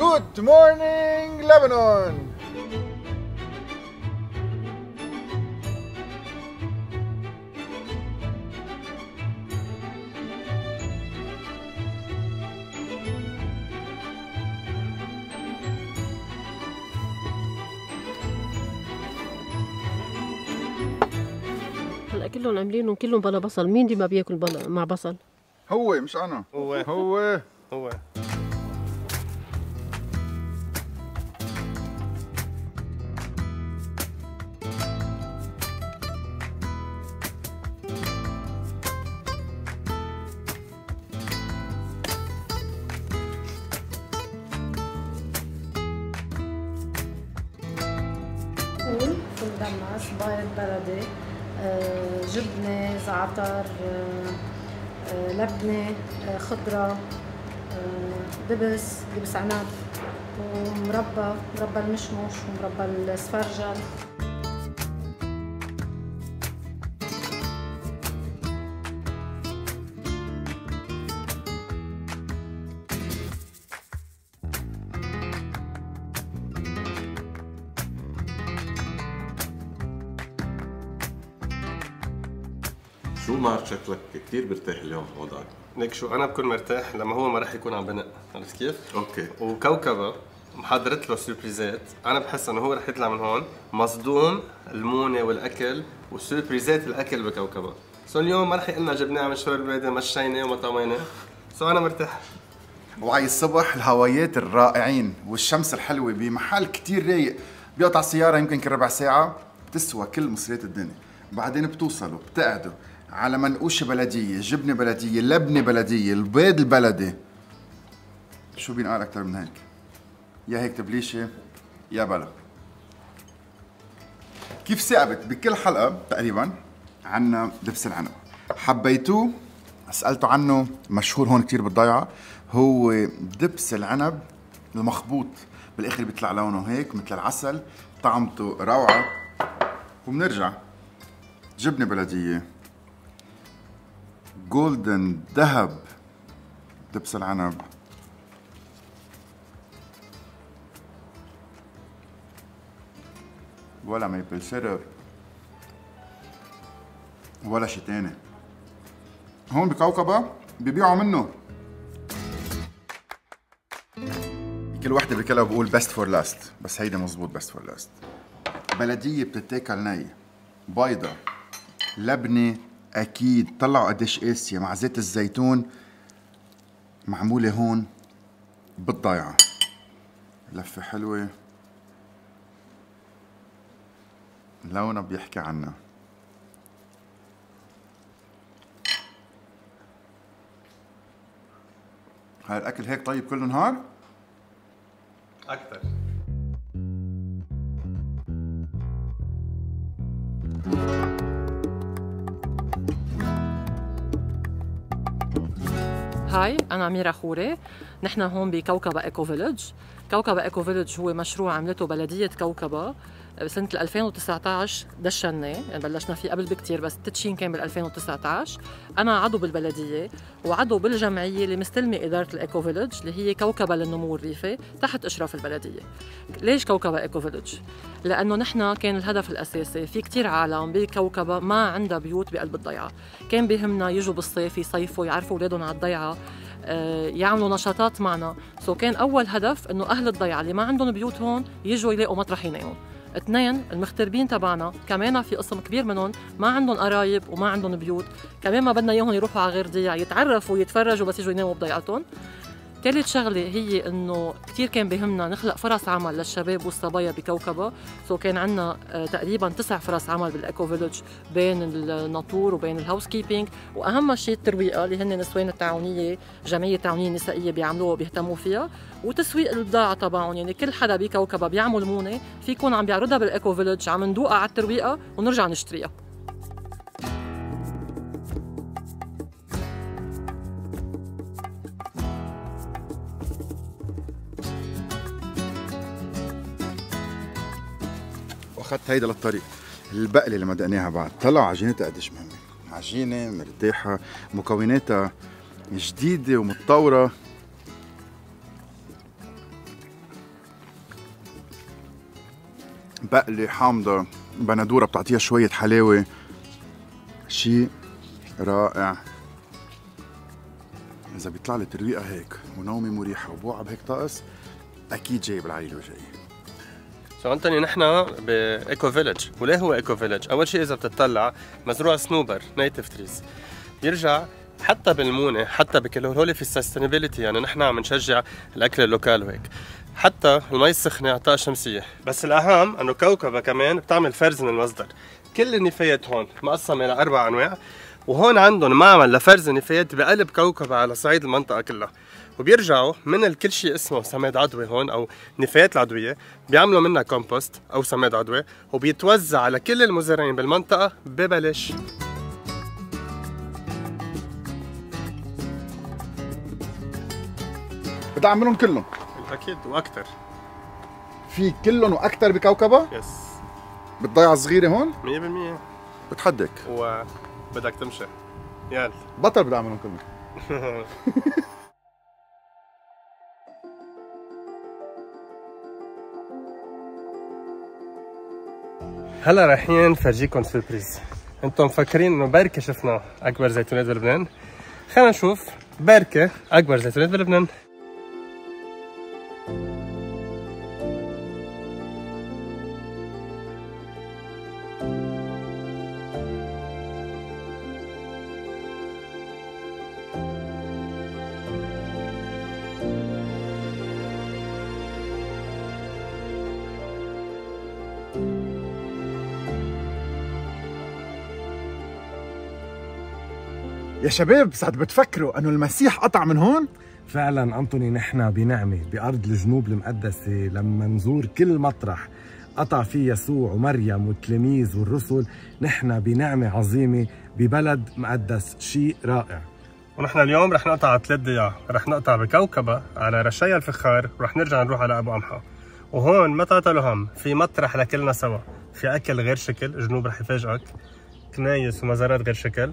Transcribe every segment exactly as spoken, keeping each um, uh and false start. Good morning, Lebanon! هلا كلهم عاملينهم كلهم بلا بصل، مين دي ما بياكل بلا مع بصل؟ هو مش أنا هو هو هو مدمس، بيض بلدي، جبنة، زعتر، لبنة، خضرة، دبس، دبس عنب، ومربى، مربى المشمش ومربى السفرجل. شو مار شكلك كثير برتاح اليوم بوضعك؟ ليك شو انا بكون مرتاح لما هو ما راح يكون عم بنق، عرفت كيف؟ اوكي. وكوكبه محضرت له سيربريزات، انا بحس انه هو راح يطلع من هون مصدوم المونه والاكل وسيربريزات الاكل بكوكبه، سو اليوم ما راح يقول لنا جبناه عم نشرب البلاد مشينا وما طوينا، سو انا مرتاح. وعي الصبح الهوايات الرائعين والشمس الحلوه بمحل كثير رايق، بيقطع السياره يمكن كل ربع ساعه، بتسوى كل مصريات الدنيا، بعدين بتوصلوا بتقعدوا على منقوشة بلدية، جبنة بلدية، لبنة بلدية، البيض البلدي. شو بينقال أكثر من هيك؟ يا هيك تبليشة يا بلا. كيف ثابت بكل حلقة تقريباً عنا دبس العنب. حبيتوه؟ سألتوا عنه، مشهور هون كثير بالضيعة، هو دبس العنب المخبوط، بالآخر بيطلع لونه هيك مثل العسل، طعمته روعة. وبنرجع جبنة بلدية، جولدن ذهب، دبس العنب، ولا ميبل سيرب ولا شي تاني. هون بكوكبة ببيعوا منه. كل وحدة بكلها بقول بيست فور لاست، بس هيدا مزبوط بيست فور لاست. بلدية بتتاكل نية، بيضة، لبنة أكيد، طلعوا قديش قاسية مع زيت الزيتون، معمولة هون بالضيعة. لفة حلوة، لونها بيحكي عنها. هاي الأكل هيك طيب كل نهار؟ أكثر. هاي أنا ميرا خوري، نحن هون بكوكبة إيكو فيلج. كوكبة إيكو فيلج هو مشروع عملته بلدية كوكبة بسنة ألفين وتسعطعش، دشناه، يعني بلشنا فيه قبل بكتير بس التدشين كان بال ألفين وتسعطعش. أنا عضو بالبلدية وعضو بالجمعية اللي مستلمة إدارة الإيكو فيلج اللي هي كوكبة للنمو الريفي تحت إشراف البلدية. ليش كوكبة إيكو فيلج؟ لأنه نحن كان الهدف الأساسي، في كتير عالم بكوكبة ما عندها بيوت بقلب الضيعة، كان بيهمنا يجوا بالصيف يصيفوا يعرفوا أولادهم على الضيعة، يعملوا نشاطات معنا، سو كان أول هدف إنه أهل الضيعة اللي ما عندهم بيوت هون يجوا يلاقوا مطرح يناموا. اثنين، المغتربين تبعنا كمان في قسم كبير منهم ما عندهم قرايب وما عندهم بيوت، كمان ما بدنا اياهم يروحوا على غير ضيعة يتعرفوا ويتفرجوا بس يجوا يناموا بضيعتهم. ثالث شغله هي انه كثير كان بهمنا نخلق فرص عمل للشباب والصبايا بكوكبة، سو كان عندنا تقريبا تسع فرص عمل بالايكو فيلج بين الناطور وبين الهاوس كيبينج، واهم شيء الترويقه اللي هن نسوان التعاونيه، جمعيه التعاونيه النسائيه بيعملوها بيهتموا فيها، وتسويق البضاعه تبعهم، يعني كل حدا بكوكبة بيعمل مونه في يكون عم بيعرضها بالايكو فيلج، عم ندوقها على الترويقه ونرجع نشتريها. اخذت هيدا للطريق، البقله اللي ما دقناها بعد، طلع عجينتها قديش مهمه، عجينه مرتاحه، مكوناتها جديده ومتطوره. بقلة حامضة بندورة بتعطيها شوية حلاوة، شيء رائع. إذا بيطلع لي ترويقة هيك ونومي مريحة وبوعى بهيك طقس أكيد جايب العيلة وجاي. سو أنتوني نحن بإيكو فيلج، وليه هو إيكو فيلج؟ أول شيء إذا بتطلع مزروع صنوبر نيتف تريز، يرجع حتى بالمونه حتى بكل هول في السستينابيلتي، يعني نحن عم نشجع الاكل اللوكال وهيك، حتى المي السخنه اعطاء شمسيه. بس الاهم انه كوكبه كمان بتعمل فرز من المصدر. كل النفايات هون مقسمه الى اربع انواع، وهون عندهم معمل لفرز النفايات بقلب كوكبه على صعيد المنطقه كلها، وبيرجعوا من الكل شيء اسمه سماد عضوي هون او نفايات العضويه، بيعملوا منها كومبوست او سماد عضوي، وبيتوزع على كل المزارعين بالمنطقه ببلاش. بدي اعملهم كلهم اكيد واكثر، في كلهم واكثر بكوكبه. يس بتضيع صغيره هون مية بالمية بتحدك وبدك تمشي. يلا بطل بدي اعملهم كلهم. هلا رايحين فرجيكم سربريز. انتم مفكرين انه بركي شفنا اكبر زيتونات بلبنان، خلينا نشوف بركي اكبر زيتونات بلبنان. يا شباب ساعة بتفكروا انه المسيح قطع من هون؟ فعلا انطوني نحن بنعمه بارض الجنوب المقدسه، لما نزور كل مطرح قطع فيه يسوع ومريم والتلاميذ والرسل، نحن بنعمه عظيمه ببلد مقدس، شيء رائع. ونحن اليوم رح نقطع على ثلاث ضياع، رح نقطع بكوكبه على رشايا الفخار، ورح نرجع نروح على ابو قمحه. وهون ما تعطلوا هم، في مطرح لكلنا سوا، في اكل غير شكل، الجنوب رح يفاجئك، كنايس ومزارات غير شكل،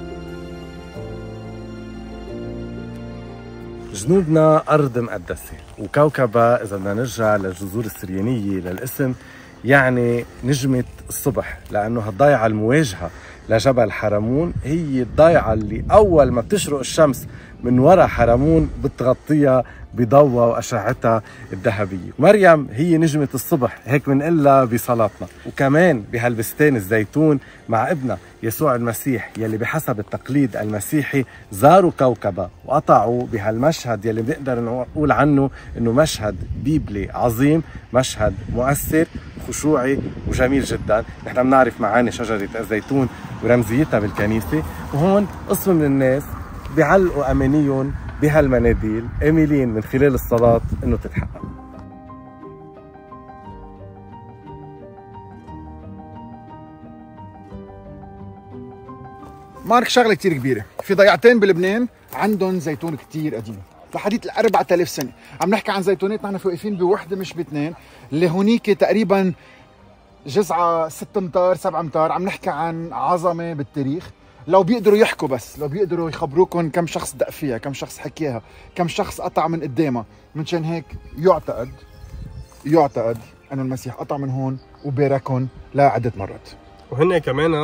جنوبنا أرض مقدسة، وكوكبة إذا بدنا نرجع للجذور السريانية للاسم يعني نجمة الصبح، لأنه هالضيعة المواجهة لجبل حرمون هي الضيعة اللي أول ما بتشرق الشمس من وراء حرمون بتغطيها بضوءها وأشعتها الذهبية. مريم هي نجمة الصبح، هيك بنقلها بصلاتنا، وكمان بهالبستان الزيتون مع ابنه يسوع المسيح يلي بحسب التقليد المسيحي زاروا كوكبة وقطعوا بهالمشهد يلي بنقدر نقول عنه إنه مشهد بيبلي عظيم، مشهد مؤثر خشوعي وجميل جدا. نحن بنعرف معاني شجرة الزيتون ورمزيتها بالكنيسة، وهون قسم من الناس بيعلقوا أمانيهم بهالمناديل آملين من خلال الصلاة إنه تتحقق. مارك شغلة كتير كبيرة، في ضيعتين بلبنان عندهم زيتون كتير قديم لحديث ال أربعة آلاف سنة، عم نحكي عن زيتونات نحن واقفين بوحدة مش باثنين، اللي هونيك تقريبا جزعة ستة أمتار سبعة أمتار، عم نحكي عن عظمة بالتاريخ. لو بيقدروا يحكوا بس، لو بيقدروا يخبروكم كم شخص دق فيها، كم شخص حكيها، كم شخص قطع من قدامها. منشان هيك يعتقد يعتقد انه المسيح قطع من هون وباركهم لعدة مرات. وهن كمان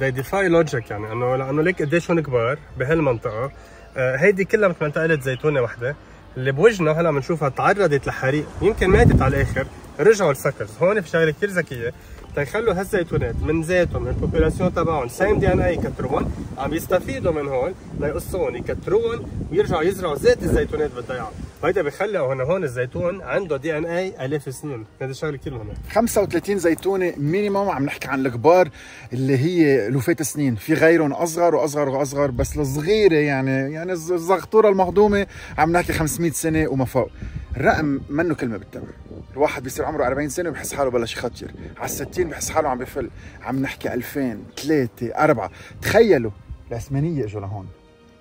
they defy logic، يعني انه لانه ليك قديش هن كبار بهالمنطقة. هيدي كلها مثل ما انت قلت زيتونة وحدة، اللي بوجهنا هلا بنشوفها تعرضت لحريق، يمكن ماتت على الاخر، رجعوا السكرز. هون في شغلة كثير ذكية، تيخلوا هالزيتونات من زيتهم من البوبولاسيون تبعهم سيم دي ان اي يكتروهم، عم يستفيدوا من هون ليقصوهم يكتروهم ويرجعوا يزرعوا زيت الزيتونات بالضيعة، وهيدا بيخلي هون هون الزيتون عنده دي ان اي الاف السنين، هذا شغله كثير مهمه. خمسة وثلاثين زيتونه مينيموم، عم نحكي عن الكبار اللي هي لوفات سنين، في غيرهم اصغر واصغر واصغر، بس الصغيره يعني يعني الزغطوره المهضومه عم نحكي خمسمية سنه وما فوق. الرقم منه كلمه بالتمر، الواحد بيصير عمره أربعين سنه وبحس حاله بلش يخطر، على الستين بحس حاله عم بفل، عم نحكي ألفين، ثلاثة، أربعة، تخيلوا العثمانيه اجوا لهون،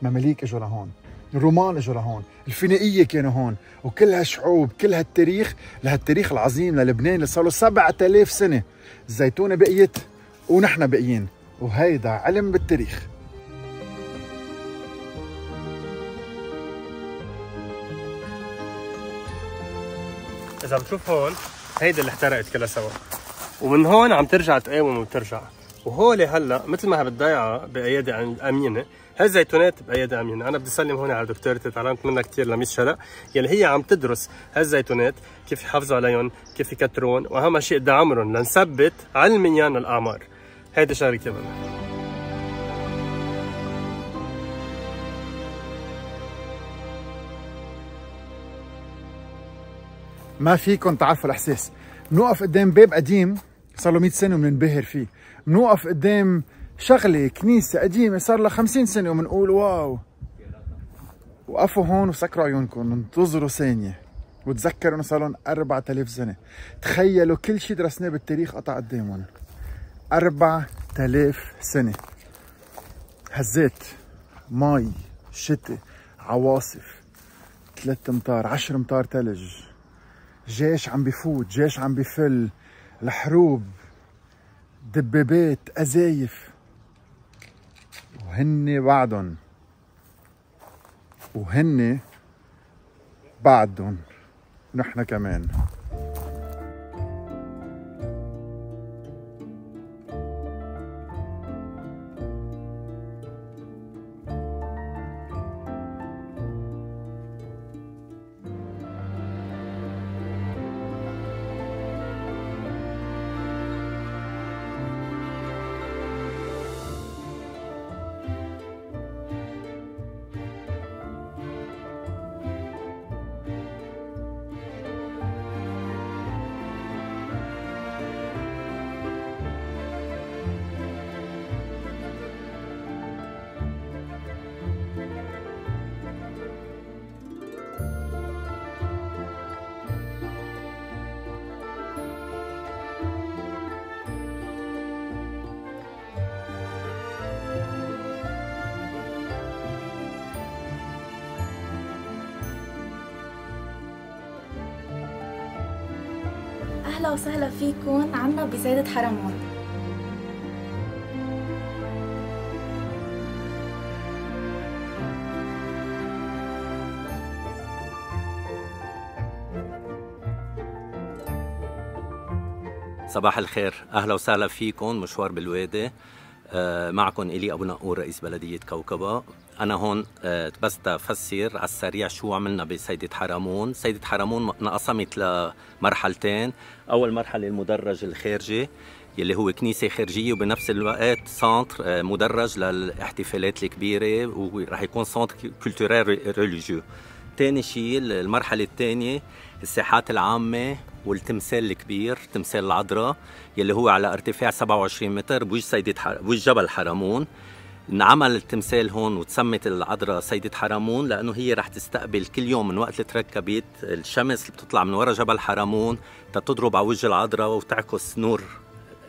المماليك اجوا لهون، الرومان اجوا لهون، الفينيقيه كانوا هون، وكل هالشعوب، كل هالتاريخ، لهالتاريخ العظيم للبنان اللي صار له سبعة آلاف سنه، الزيتونه بقيت ونحن باقيين، وهيدا علم بالتاريخ. إذا عم تشوف هون، هيدا اللي احترقت كلها سوا، ومن هون عم ترجع تقاوم وبترجع، وهول هلا مثل ما بالضيعه بايادي امينه، هالزيتونات بايادي امينه، انا بدي اسلم هون على دكتورتي تعلمت منها كثير لميس شلق، يلي هي عم تدرس هالزيتونات كيف يحافظوا عليهم، كيف يكترون، واهم شيء دعمهم لنثبت علميا الاعمار، هيدي شغله كثير مهمه. ما فيكم تعرفوا الاحساس، بنوقف قدام باب قديم صار له مية سنه وبننبهر فيه، بنوقف قدام شغله كنيسه قديمه صار لها خمسين سنه وبنقول واو. وقفوا هون وسكروا عيونكم، انتظروا ثانيه وتذكروا انه صار لهم أربعة آلاف سنه، تخيلوا كل شيء درسناه بالتاريخ قطع قدامهم، أربعة آلاف سنه، هزات، مي، شتاء، عواصف، ثلاث امتار، عشر امتار ثلج، جيش عم بفوت، جيش عم بفل، الحروب، دبابات، أزايف، وهن بعدن وهن بعدن نحن كمان. أهلا وسهلا فيكم عنا بزايدة حرمون. صباح الخير، أهلا وسهلا فيكم مشوار بالوادي، معكم إلي أبو نقور رئيس بلدية كوكبة. أنا هون بس بدي أفسر على السريع شو عملنا بسيدة حرمون. سيدة حرمون انقسمت لمرحلتين، أول مرحلة المدرج الخارجي يلي هو كنيسة خارجية وبنفس الوقت سنتر مدرج للاحتفالات الكبيرة ورح يكون سنتر كولتورال ريليجيو. تاني شيء المرحلة الثانية الساحات العامة والتمثال الكبير، تمثال العذراء يلي هو على ارتفاع سبعة وعشرين متر بوجه سيدة حر... بوجه جبل حرمون. انعمل التمثال هون وتسمت العذراء سيدة حرمون لأنه هي رح تستقبل كل يوم من وقت اللي تركبت الشمس اللي بتطلع من ورا جبل حرمون تتضرب على وجه العذراء وتعكس نور،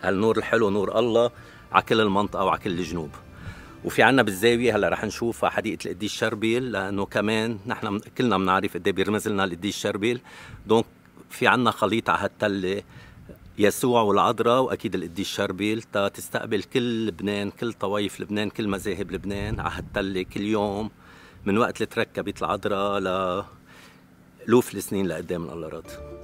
هالنور الحلو نور الله، على كل المنطقة وعلى كل الجنوب. وفي عنا بالزاوية هلا رح نشوفها حديقة القديس شربيل لأنه كمان نحن كلنا بنعرف قد ايه بيرمز لنا القديس شربيل، دونك في عنا خليط على هالتلة يسوع والعذراء واكيد القديس شربيل تا تستقبل كل لبنان، كل طوائف لبنان، كل مذاهب لبنان على هالتلة كل يوم من وقت اللي تركبت العذراء لألوف السنين لقدام من الله راضي.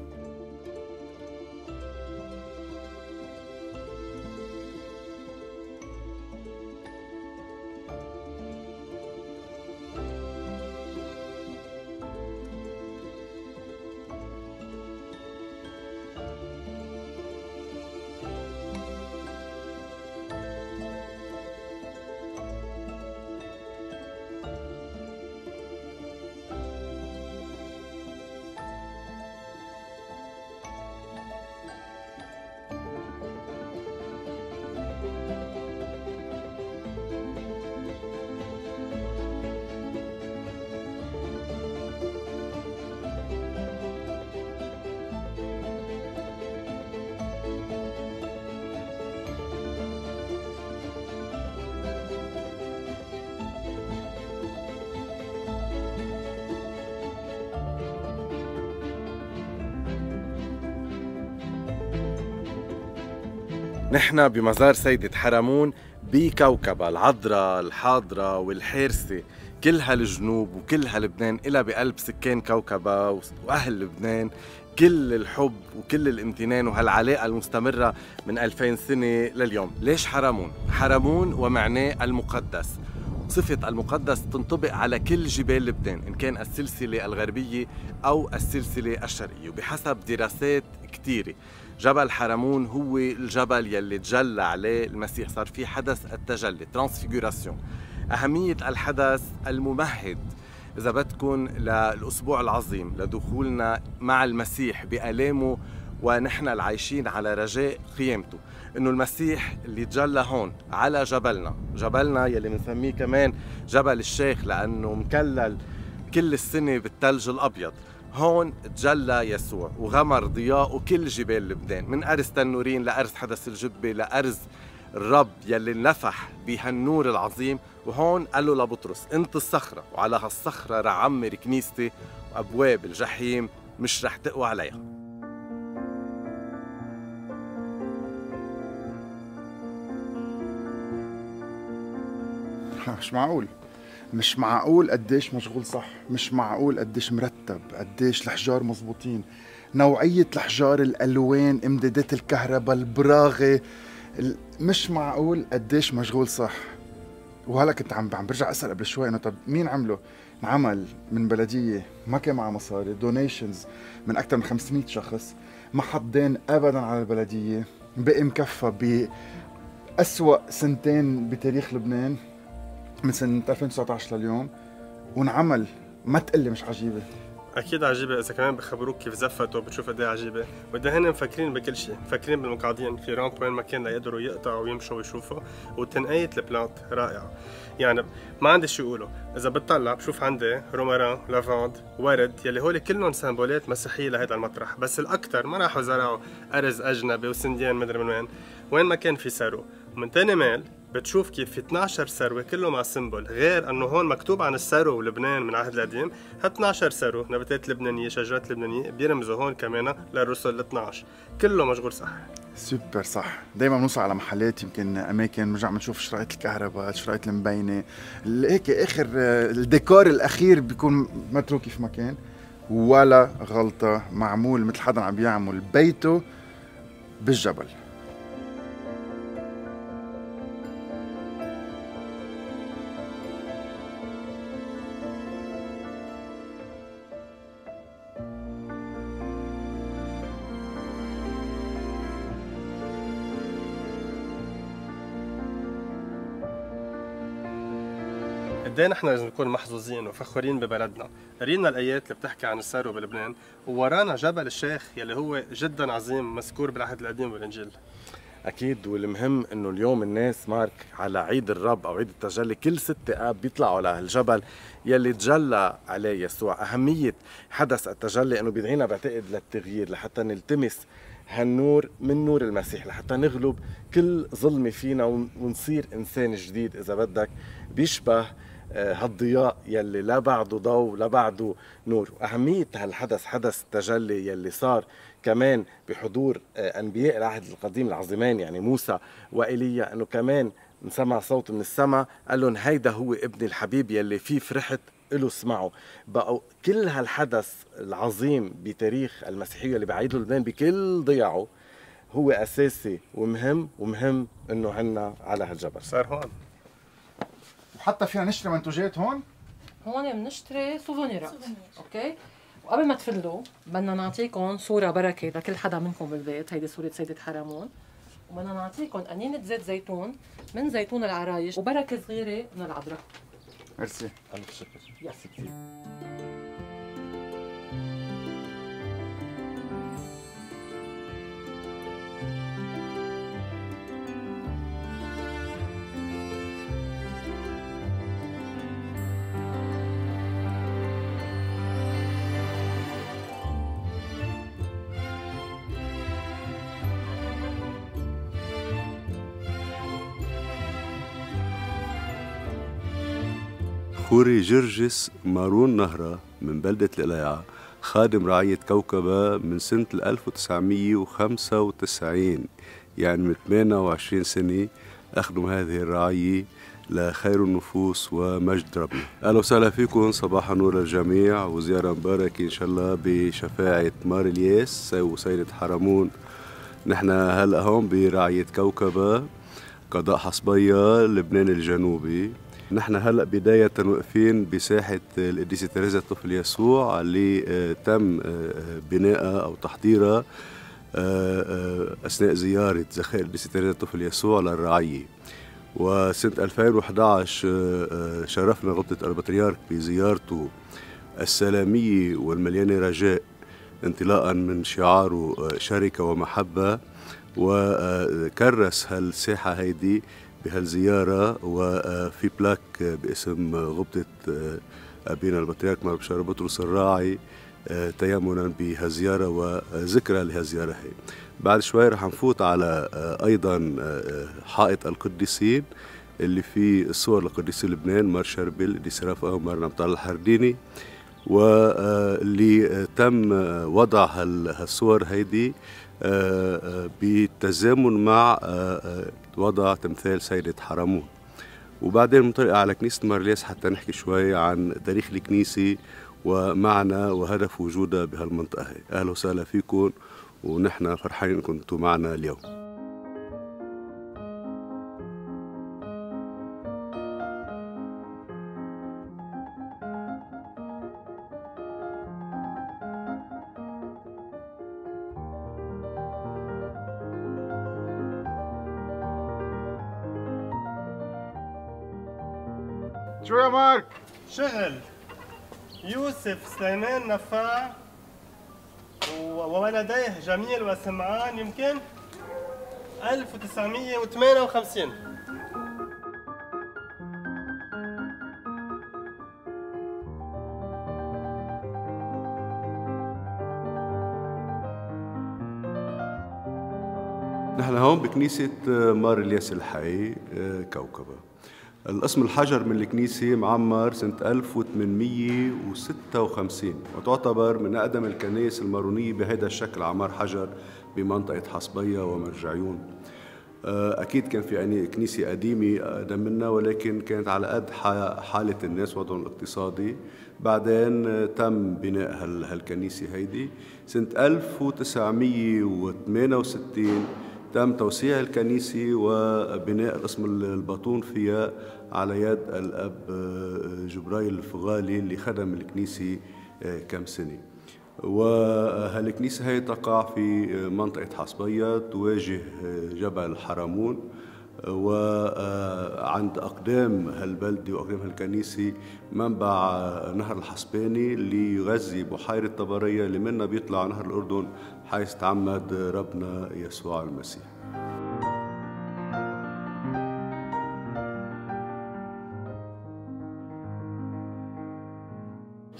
نحن بمزار سيدة حرمون بكوكبة العذراء الحاضرة والحارسة، كلها الجنوب وكلها لبنان، إلها بقلب سكان كوكبة وأهل لبنان كل الحب وكل الامتنان وهالعلاقة المستمرة من ألفين سنة لليوم. ليش حرمون؟ حرمون ومعناه المقدس. صفة المقدس تنطبق على كل جبال لبنان إن كان السلسلة الغربية أو السلسلة الشرقية، وبحسب دراسات كتيرة جبل حرمون هو الجبل يلي تجلى عليه المسيح، صار فيه حدث التجلي ترانسفيغوراسيون. أهمية الحدث الممهد إذا بدكن للأسبوع العظيم لدخولنا مع المسيح بآلامه ونحن العايشين على رجاء قيامته، إنه المسيح اللي تجلى هون على جبلنا، جبلنا يلي بنسميه كمان جبل الشيخ لأنه مكلل كل السنة بالثلج الأبيض، هون تجلى يسوع وغمر ضياءه كل جبال لبنان، من أرز تنورين لأرز حدث الجبة لأرز الرب يلي نفح بهالنور العظيم. وهون قال له لبطرس انت الصخرة وعلى هالصخرة رح عمر كنيستي وأبواب الجحيم مش رح تقوى عليها. مش معقول، مش معقول قديش مشغول صح، مش معقول قديش مرتب، قديش الحجار مزبوطين، نوعية الحجار، الألوان، امدادات الكهرباء، البراغة، مش معقول قديش مشغول صح. وهلا كنت عم عم برجع اسال قبل شوي انه طب مين عمله؟ انعمل من بلديه ما كان معها مصاري، دونيشنز من اكثر من خمسمية شخص، ما حط دين ابدا على البلديه، بقي مكفى باسوء سنتين بتاريخ لبنان من سنه ألفين وتسعطعش لليوم، وانعمل. ما تقلي مش عجيبه؟ اكيد عجيبه، اذا كمان بخبروك كيف زفتوا بتشوف قد ايه عجيبه. وده هن مفكرين بكل شيء، مفكرين بالمقعدين في رامب وين ما كان ليقدروا يقطعوا ويمشوا ويشوفوا. وتنقيه البلانت رائعه، يعني ما عندي شو اقوله. اذا بتطلع بشوف عندي روماران، لافاند، ورد، يلي هول كلهم سمبولات مسيحيه لهذا المطرح، بس الاكثر ما راحوا زرعوا ارز اجنبي وسنديان مدري من وين، وين ما كان في ثروه. ومن ثاني مال بتشوف كيف في اثنعش ثروه كله مع سيمبول، غير انه هون مكتوب عن الثروه ولبنان من العهد القديم، ها اثنعش ثروه، نباتات لبنانيه، شجرات لبنانيه، بيرمزوا هون كمان للرسل اثنعش، كله مشغول صح. سوبر صح، دائما بنوصل على محلات يمكن اماكن بنرجع بنشوف شرايط الكهرباء، شرايط المبينه، هيك اخر الديكور الاخير بيكون متروك في مكان، ولا غلطه، معمول مثل حدا عم بيعمل بيته بالجبل. قديه نحن لازم نكون محظوظين وفخورين ببلدنا. قرينا الايات اللي بتحكي عن الثروه بلبنان، وورانا جبل الشيخ يلي هو جدا عظيم، مذكور بالعهد القديم والانجيل. اكيد، والمهم انه اليوم الناس مارك على عيد الرب او عيد التجلي كل ست اب بيطلعوا لهالجبل يلي تجلى عليه يسوع. اهميه حدث التجلي انه بيدعينا بعتقد للتغيير، لحتى نلتمس هالنور من نور المسيح، لحتى نغلب كل ظلمه فينا ونصير انسان جديد اذا بدك بيشبه هالضياء يلي لا بعده ضوء لا بعده نور. وأهمية هالحدث، حدث التجلي يلي صار كمان بحضور أنبياء العهد القديم العظيمان يعني موسى وإيليا، أنه كمان نسمع صوت من السماء قال لهم هيدا هو ابني الحبيب يلي فيه فرحت إله اسمعوا. بقوا كل هالحدث العظيم بتاريخ المسيحية اللي بعيده لبنان بكل ضياعه هو أساسي ومهم، ومهم أنه هن على هالجبل صار هون. حتى فينا نشتري منتوجات هون؟ هون بنشتري سوفونيرات، اوكي؟ وقبل ما تفلوا بدنا نعطيكم صورة بركة لكل حدا منكم بالبيت، هيدي صورة سيدة حرمون، وبدنا نعطيكم قنينة زيت زيتون من زيتون العرايش وبركة صغيرة من العذراء. ميرسي، ألف شكر. يس كثير. خوري جرجس مارون نهرة من بلدة القلايعة خادم رعاية كوكبة من سنة ألف وتسعمية وخمسة وتسعين، يعني من ثمانية وعشرين سنة أخدم هذه الرعاية لخير النفوس ومجد ربنا. أهلا وسهلا فيكم، صباح نور الجميع وزيارة مباركة إن شاء الله بشفاعة مار الياس وسيدة حرمون. نحن هلأ هون برعاية كوكبة قضاء حصبية لبنان الجنوبي. نحن هلأ بداية واقفين بساحة القديسة تيريزا الطفل يسوع اللي تم بنائها أو تحضيرها أثناء زيارة زخارف القديسة تيريزا الطفل يسوع للرعية. وسنة ألفين وأحد عشر شرفنا غبطة البطريرك بزيارته السلامية والمليانة رجاء انطلاقا من شعاره شركة ومحبة، وكرس هالساحة هيدي بهالزيارة، وفي بلاك باسم غبطة أبينا البطريرك مار بشارة بطرس الراعي تيمنا بهالزيارة وذكرى لهالزيارة هي. بعد شوي رح نفوت على أيضا حائط القديسين اللي فيه صور لقديسي لبنان مار شربل القديس رفقة ومار نبطال الحرديني، واللي تم وضع هالصور هيدي بالتزامن مع وضع تمثال سيدة حرمون. وبعدين منطلقة على كنيسة مار الياس حتى نحكي شوي عن تاريخ الكنيسة ومعنى وهدف وجودها بهالمنطقة هي. أهلا وسهلا فيكم ونحن فرحانين انكم كنتوا معنا اليوم. شو يا مارك؟ شغل يوسف سليمان نفا وولديه جميل وسمعان يمكن ألف وتسعمية وثمانية وخمسين. نحن هون بكنيسة مار الياس الحي كوكبة. القسم الحجر من الكنيسة معمر سنة ألف وثمانمية وستة وخمسين وتعتبر من أقدم الكنائس المارونية بهذا الشكل، عمار حجر بمنطقة حصبية ومرجعيون. أكيد كان في يعني كنيسة قديمة أقدم منا، ولكن كانت على قد حالة الناس وضعهم الاقتصادي. بعدين تم بناء هالكنيسة هيدي سنة ألف وتسعمية وثمانية وستين. تم توسيع الكنيسة وبناء القسم الباطون فيها على يد الأب جبرائيل الفغالي اللي خدم الكنيسة كم سنة. وهالكنيسة هي تقع في منطقة حصبية تواجه جبل حرمون، وعند أقدام هالبلدة وأقدام هالكنيسة منبع نهر الحسباني اللي يغذي بحيرة طبرية اللي منها بيطلع نهر الأردن حيث تعمد ربنا يسوع المسيح.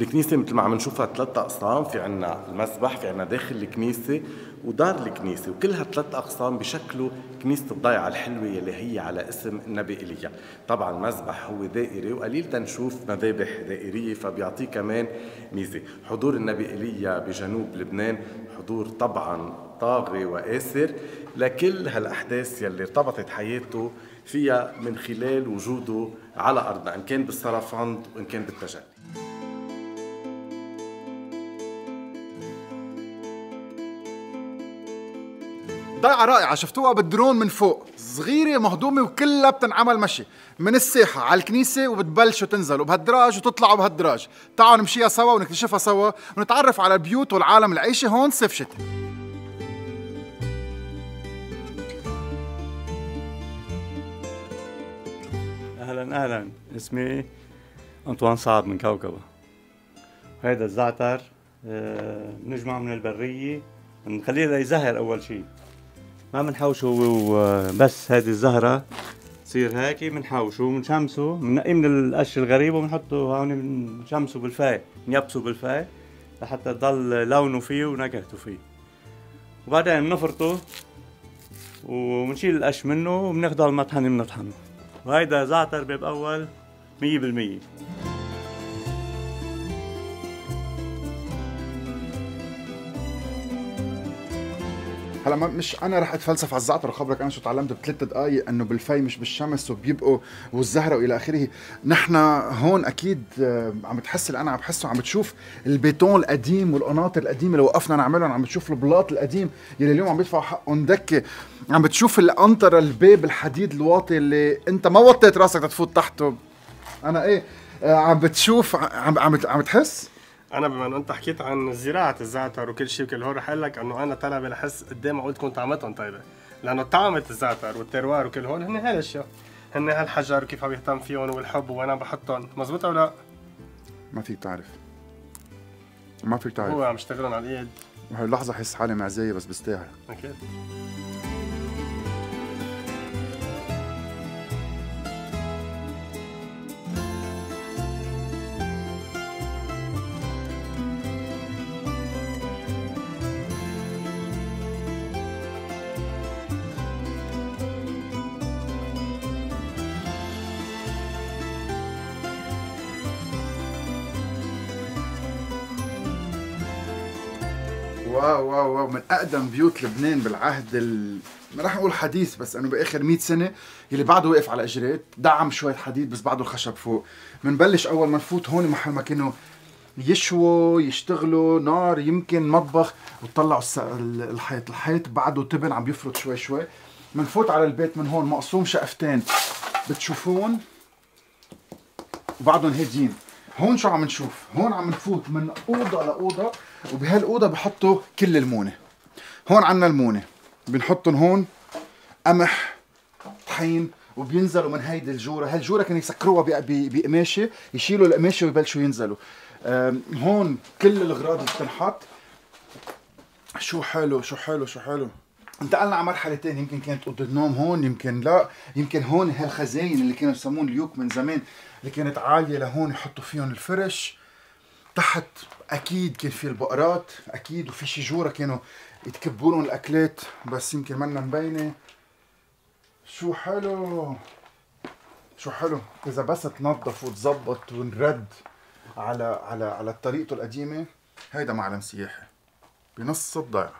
الكنيسة مثل ما عم نشوفها ثلاث أقسام، في عنا المسبح، في عنا داخل الكنيسة، ودار الكنيسة، وكلها ثلاث أقسام بشكلوا كنيسة الضيعة الحلوة اللي هي على اسم النبي إيليا. طبعا المسبح هو دائري وقليل تنشوف مذابح دائرية، فبيعطيه كمان ميزة. حضور النبي إيليا بجنوب لبنان حضور طبعا طاغي وآسر لكل هالأحداث يلي ارتبطت حياته فيها من خلال وجوده على أرضنا، إن كان بالصرفند وإن كان بالتجلي. ضيعة رائعة، شفتوها بالدرون من فوق، صغيرة مهضومة وكلها بتنعمل مشي من الساحة على الكنيسة، وبتبلش وتنزلوا بهالدراج وتطلعوا بهالدراج. تعالوا نمشيها سوا ونكتشفها سوا ونتعرف على البيوت والعالم العايشة هون صيف شتاء. أهلا أهلا، اسمي أنطوان صعب من كوكبة. هيدا الزعتر بنجمعه من البرية، بنخليه ليزهر أول شيء، ما بنحوشه هو بس هذه الزهرة تصير هيك بنحوشه وبنشمسه، بنقيه من القش الغريب وبنحطه هون، بنشمسه بالفاي، بنيبسه بالفاي لحتى يضل لونه فيه ونكهته فيه، وبعدين بنفرطه وبنشيل القش منه وبناخده على المطحنة بنطحنه. وهيدا زعتر باب أول مية بالمية. هلا مش انا رح اتفلسف على الزعتر وخبرك انا شو تعلمت بثلاث دقائق انه بالفي مش بالشمس وبيبقوا والزهره والى اخره. نحن هون اكيد عم تحس اللي انا عم بحسه، عم بتشوف البيتون القديم والقناطر القديمه اللي وقفنا نعملهم، عم بتشوف البلاط القديم يلي اليوم عم بيدفعوا حقهم دكه، عم بتشوف القنطره الباب الحديد الواطي اللي انت ما وطيت راسك تفوت تحته. انا ايه عم بتشوف عم عم, عم تحس. انا بما انه انت حكيت عن زراعه الزعتر وكل شيء وكل هول، رح اقول لك انه انا طلبه لحس قد ايه معقول تكون طعمتهم طيبه، لانه طعمه الزعتر والتروار وكل هول هن هالاشياء، هن هالحجر وكيف عم يهتم فيهم والحب وين عم بحطهم، مزبوط او لا؟ ما فيك تعرف، ما فيك تعرف، هو عم يشتغلهم على الايد. بهاللحظه حس حالي معزيه بس بستاهل اكيد. واو واو واو، من اقدم بيوت لبنان بالعهد ال... ما راح اقول حديث بس انه باخر مئة سنه، يلي بعده واقف على اجريات، دعم شويه حديد بس بعده الخشب فوق. منبلش اول ما نفوت هون محل ما كانوا يشووا يشتغلوا نار يمكن مطبخ، وطلعوا الحيط، الحيط بعده تبن عم يفرط شوي شوي. منفوت على البيت من هون مقسوم شقفتين بتشوفون وبعدهم هاديين. هون شو عم نشوف؟ هون عم نفوت من اوضه لاوضه، وبهالاوضه بحطوا كل المونه. هون عنا المونه بنحطهم هون، قمح، طحين، وبينزلوا من هيدي الجوره. هالجوره كانوا يسكروها بقماشه، يشيلوا القماشه ويبلشوا ينزلوا. هون كل الاغراض اللي بتنحط. شو حلو شو حلو شو حلو. انتقلنا على مرحله ثانيه، يمكن كانت اوضه النوم هون، يمكن لا، يمكن هون هالخزاين اللي كانوا يسمون اليوك من زمان، اللي كانت عاليه لهون يحطوا فيهم الفرش. تحت اكيد كان في البقرات اكيد، وفي شجوره كانوا يتكبوا لهم الاكلات بس يمكن منا مبينه. شو حلو شو حلو، اذا بس تنظف وتظبط ونرد على على على طريقته القديمه. هيدا معلم سياحي بنص الضيعه.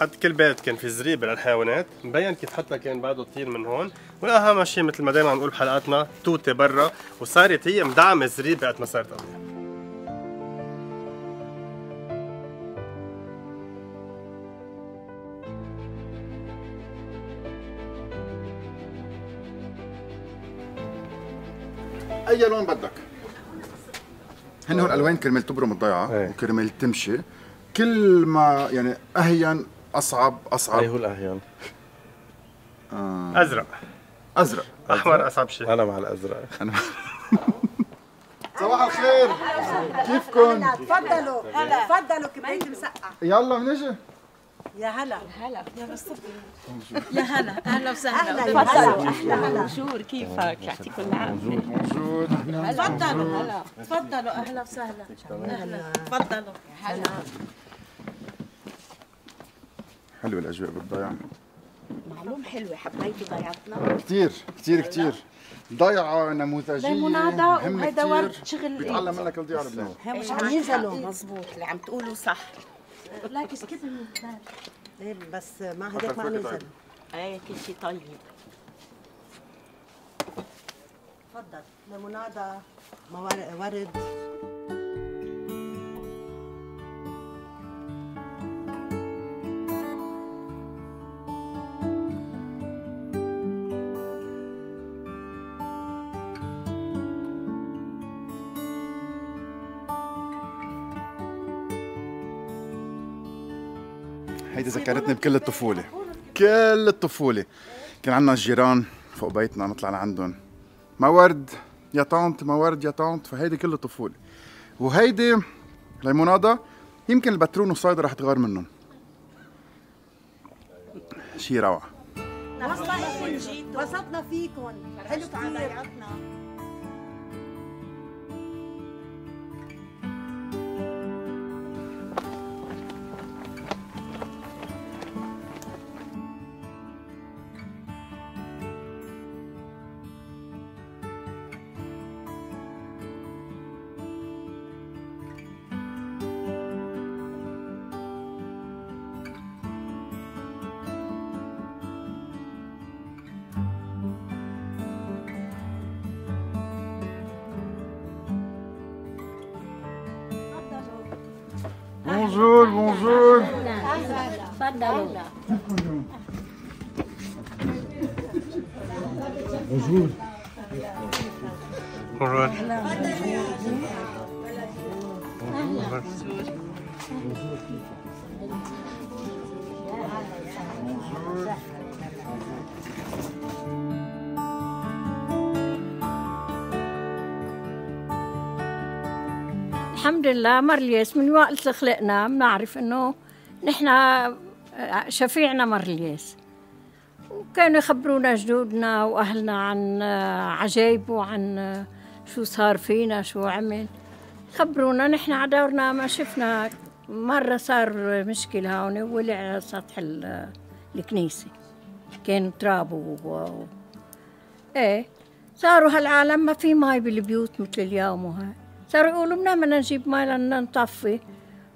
حتى كل بيت كان في زريبه للحيوانات، مبين كيف حتى كان بعده كثير من هون، واهم شيء مثل ما دائما عم نقول بحلقاتنا توته برا، وصارت هي مدعمه زريبه قد ما صارت قوية. اي لون بدك؟ هن هون الالوان كرمال تبرم الضيعه وكرمال تمشي. كل ما يعني اهين اصعب اصعب. اي هو الاهين. آه. ازرق ازرق احمر اصعب شيء. انا مع الازرق. انا صباح الخير، كيفكم؟ تفضلوا تفضلوا كبريت مسقع. يلا بنجي. يا هلا هلا يا بالصبح. يا هلا اهلا وسهلا. تفضلوا اهلا هلا. بونجور، كيفك؟ يعطيكم العافيه. موجود. تفضلوا هلا تفضلوا اهلا وسهلا. اهلا تفضلوا هلا. حلوة الأجواء بالضيعة. معلوم حلوة، حبيتي ضيعتنا؟ كثير كثير كثير. ضيعة نموذجية ليمونادة، وهيدا ورد شغل بيتعلم منك الضيعة لبنان. مش عم ينزلوا مضبوط، اللي عم تقولوا صح. لكن كيف بنزل؟ بس ما هداك ما عم ينزلوا. ايه كل شيء طيب. تفضل ليمونادة ورد. هيدي ذكرتني بكل الطفولة، كل الطفولة كان عندنا جيران فوق بيتنا نطلع لعندهم ما ورد يا طنط ما ورد يا طنط، فهيدي كل الطفولة. وهيدي ليمونادة يمكن البترون والصيدا رح تغار منهم. شي روعة. وصلنا فيكم، حلو كثير. Bonjour, bonjour. Bonjour. Bonjour. الحمد لله مرليس من وقت خلقنا بنعرف انه نحن شفيعنا مرليس، وكانوا يخبرونا جدودنا واهلنا عن عجايبه وعن شو صار فينا شو عمل، خبرونا نحن على دورنا ما شفنا. مره صار مشكله هون وولع على سطح الكنيسه، كان تراب و ايه صاروا هالعالم ما في مي بالبيوت مثل اليوم، وهي صاروا يقولوا بدنا بدنا نجيب مي لنا نطفي.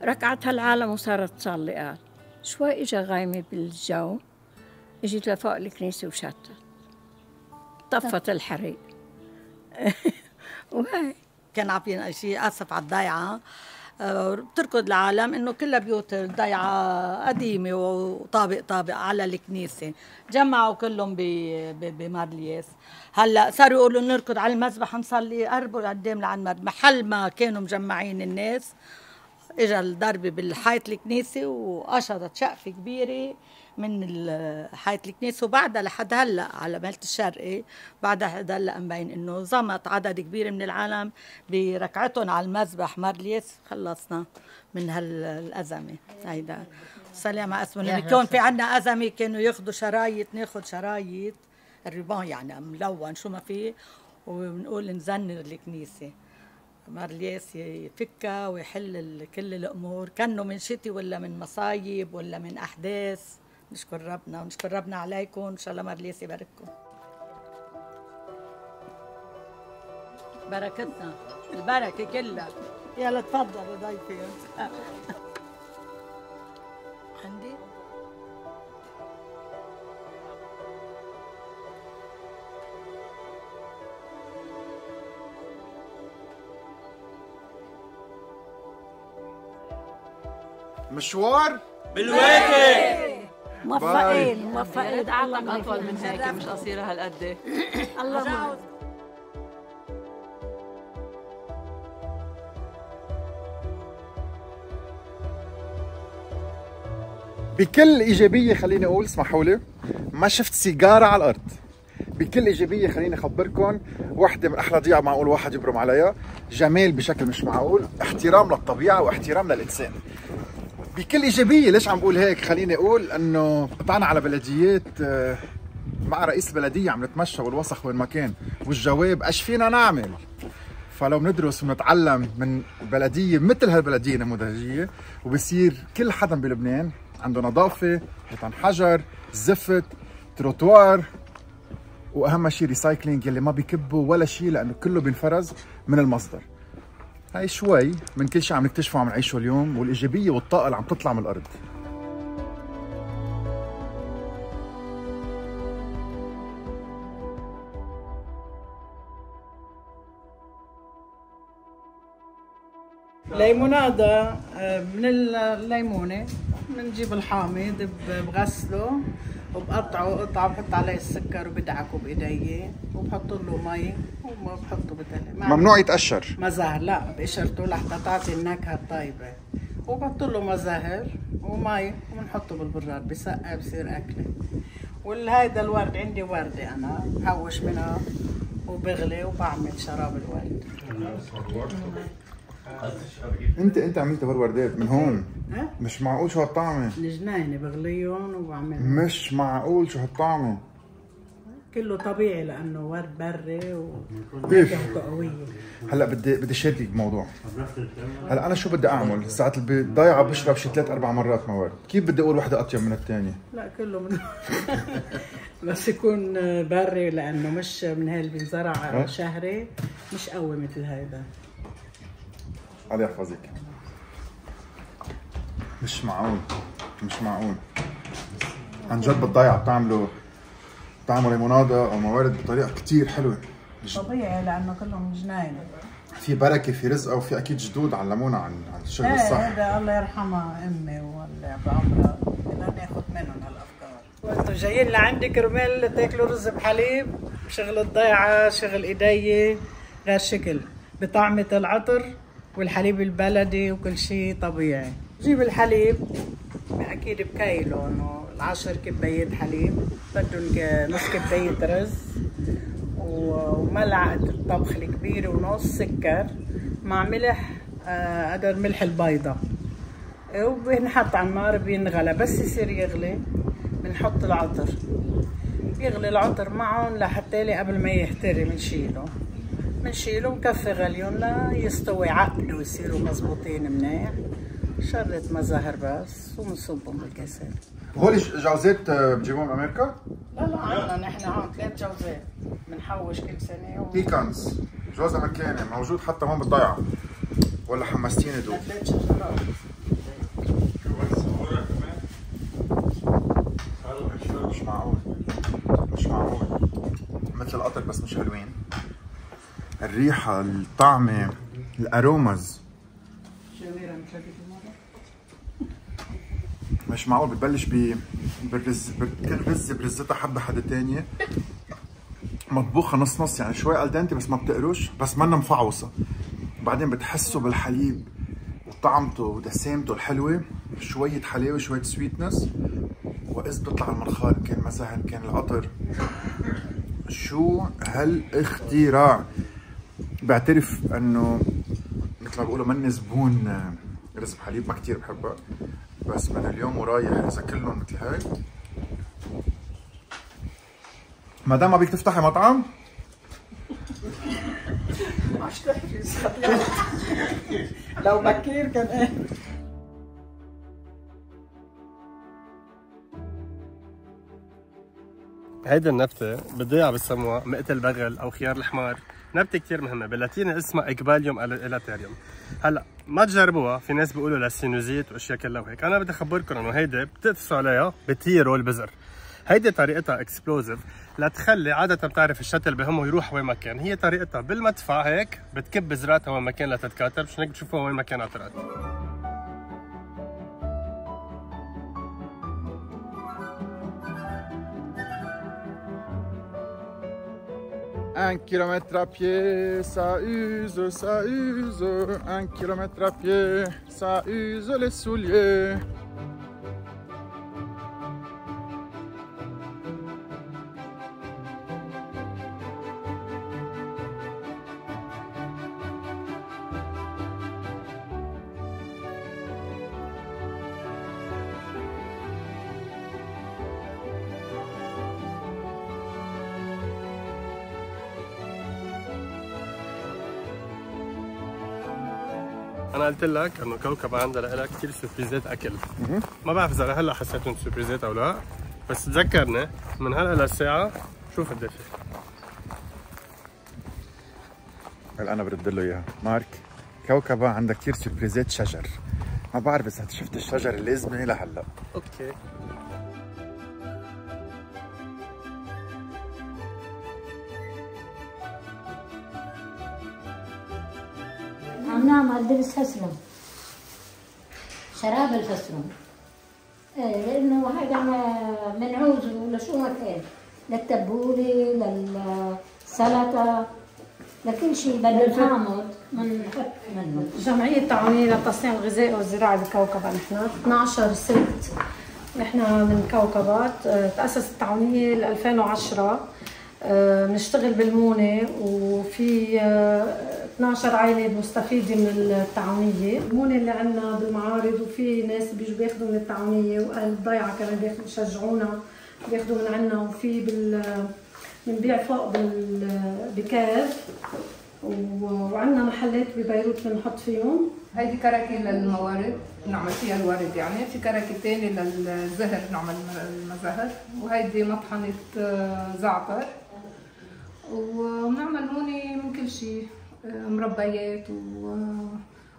ركعت هالعالم وصارت تصلي، قال شوي اجا غايمه بالجو، اجت لفوق الكنيسه وشتت طفت الحريق. وهي كان عافينا شيء، اسف على الضيعه. بتركض العالم انه كلها بيوت الضيعه قديمه وطابق طابق على الكنيسه، جمعوا كلهم بمارليس. هلا صاروا يقولوا نركض على المذبح نصلي، قربوا قدام لعند محل ما كانوا مجمعين الناس، اجى الضربه بالحيط الكنيسه وقشطت شقفه كبيره من حيط الكنيسه، وبعدها لحد هلا على مهله الشرقي بعدها لحد هلا مبين انه زمط عدد كبير من العالم بركعتهم على المذبح مارليس. خلصنا من هالازمه هيدا. سلام على اسمه اللي كان في عندنا ازمه كانوا ياخذوا شرايط، ناخذ شرايط الريبان يعني ملون شو ما فيه، وبنقول نزنر الكنيسه مارليس يفكها ويحل كل الامور، كانوا من شتي ولا من مصايب ولا من احداث. نشكر ربنا ونشكر ربنا عليكم، ان شاء الله مارليس يبارككم. بركتنا البركه كلها. يلا تفضل ضيفي. عندي مشوار بالوادي. موفقين موفقين، عالم اطول من هيك مش قصيره هالقد. الله معك. بكل ايجابيه خليني اقول، اسمحوا لي ما شفت سيجاره على الارض. بكل ايجابيه خليني اخبركم وحده من احلى ضيعه معقول واحد يبرم عليها، جمال بشكل مش معقول، احترام للطبيعه واحترام للانسان. بكل ايجابيه ليش عم بقول هيك؟ خليني اقول انه قطعنا على بلديات مع رئيس البلديه عم نتمشى والوسخ وين ما كان، والجواب ايش فينا نعمل؟ فلو بندرس ونتعلم من بلديه مثل هالبلديه نموذجيه، وبصير كل حدا بلبنان عنده نظافه، حيطان حجر، زفت، تروتوار، واهم شيء ريسايكلينج يلي ما بيكبوا ولا شيء لانه كله بينفرز من المصدر. هاي شوي من كل شيء عم نكتشفه وعم نعيشه اليوم، والايجابيه والطاقه اللي عم تطلع من الارض. ليمونادا من الليمونه، بنجيب الحامض بغسله وبقطعه قطعه، بحط عليه السكر وبدعكه بايدي وبحط له مي وبحطه بتلج. ممنوع يتقشر؟ مزهر لا، بقشرته لحتى تعطي النكهه الطيبه، وبحط له مزهر ومي وبنحطه بالبراد بسقع بصير اكله. والهيدا الورد عندي ورده انا بحوش منها وبغلي وبعمل شراب الورد. انت انت عملت هالوردات من هون؟ ها؟ مش معقول شو هالطعمه. الجناينه بغليهم وبعملهم. مش معقول شو هالطعمه. كله طبيعي لانه ورد بري ونكهته قويه. هلا بدي بدي شاركك بموضوع. هلا انا شو بدي اعمل؟ ساعات الضيعه بشرب شي ثلاث اربع مرات ما ورد، كيف بدي اقول وحده اطيب من الثانيه؟ لا كله من بس يكون بري لانه مش من هاي اللي بنزرع شهري، مش قوي مثل هيدا. الله يحفظك. مش معقول مش معقول عن جد. بالضيعه بتعملوا بتعملوا ليموناده او موارد بطريقه كثير حلوه. طبيعي لانه كلهم جناين. في بركه في رزقه وفي اكيد جدود علمونا عن عن الشغل آه الصح. هذا الله يرحمها امي ولا بعمرها بدنا ناخذ منهم هالافكار. وانتم جايين لعندي كرمال تاكلوا رز بحليب، شغل الضيعه، شغل ايدي غير شكل، بطعمه العطر والحليب البلدي وكل شيء طبيعي. جيب الحليب اكيد بكيلو عشر كبايات حليب، بدهم نص كباية رز وملعقة الطبخ الكبيرة ونص سكر مع ملح قدر ملح البيضة، وبنحط على النار بينغلى، بس يصير يغلي بنحط العطر، بيغلي العطر معهم لحتى قبل ما يحتري بنشيله بنشيله ونكفي غليهم ليستوي عقله ويصيروا مظبوطين منيح، شرة مزهر بس وبنصبهم بالكاسات. هول جوزات بتجيبوهم من امريكا؟ لا لا عندنا نحن هون ثلاث جوزات بنحوش كل سنه. بيكنز جوز امريكاني موجود حتى هون بالضيعه ولا حمستيني دوب؟ ثلاث شجرات. مش معقول مش معقول مثل القطر بس مش حلوين. الريحه، الطعمه، الارومز جميله مثل مش معقول. بتبلش ب بالرز، كل رز برزتها حبه حدا تانية، مطبوخه نص نص يعني شوي الدنتي بس ما بتقروش، بس منا مفعوصه، وبعدين بتحسوا بالحليب وطعمته ودسامته الحلوه، شويه حلاوه شويه سويتنس، واذ بيطلع المنخار كان مزهر كان العطر. شو هالاختراع! بعترف انه مثل ما بقولوا مني زبون رز بحليب، ما كثير بحبها، بس من اليوم ورايح اذا كلهم مثل هيك. مدام ما بيك تفتحي مطعم؟ مش تحرز لو بكير كان ايه. هيدي النبته بتضيع بالسموه مقتل بغل او خيار الحمار، نبته كثير مهمه، باللاتيني اسمها اقباليوم الاتاريوم. هلا ما تجربوها، في ناس بيقولوا للسينوزيت واشياء كلها وهيك، انا بدي اخبركم انه هيدي بتقفصوا عليها بتطيروا البذر. هيدي طريقتها اكسبلوزيف لتخلي، عاده بتعرف الشتل بهمه يروح وين ما كان، هي طريقتها بالمدفع هيك بتكب بذراتها وين ما كان لتتكاثر، مشان هيك بتشوفوها وين ما كان عطرات. Un kilomètre à pied, ça use, ça use. Un kilomètre à pied, ça use les souliers. أنا قلت لك إنه كوكب عندها لها كثير سربريزات أكل، ما بعرف إذا لهلا حسيتهم سربريزات أو لا، بس تذكرنا من هلا للساعة شوف قد إيه في. هلا أنا برد له إياها، مارك كوكبة عندها كثير سربريزات شجر، ما بعرف إذا شفت الشجر اللازمة لهلا. أوكي. عم نعمل دبس فسلم، شراب الفسلم، لأنه هذا منعوز لشو ما كان، للتبولة للسلطة لكل شيء بدنا نعمل بنحط منه. جمعية تعاونية للتصنيع الغذائي والزراعي بكوكبة، نحن اثني عشر ستة نحن من كوكبات، تأسست التعاونية ل ألفين وعشرة، بنشتغل بالمونة وفي اثني عشر عائلة مستفيدة من التعاونية، المونة اللي عندنا بالمعارض، وفي ناس بيجوا بياخذوا من التعاونية، وأهل الضيعة كمان بياخذوا بيشجعونا بياخذوا من عندنا، وفي بال بنبيع فوق بكاف، وعندنا محلات ببيروت بنحط فيهم. هيدي كركة للموارد بنعمل فيها الورد يعني، في كركة ثانية للزهر بنعمل المزهر، وهيدي مطحنة زعتر، وبنعمل هوني من كل شيء، مربيات و...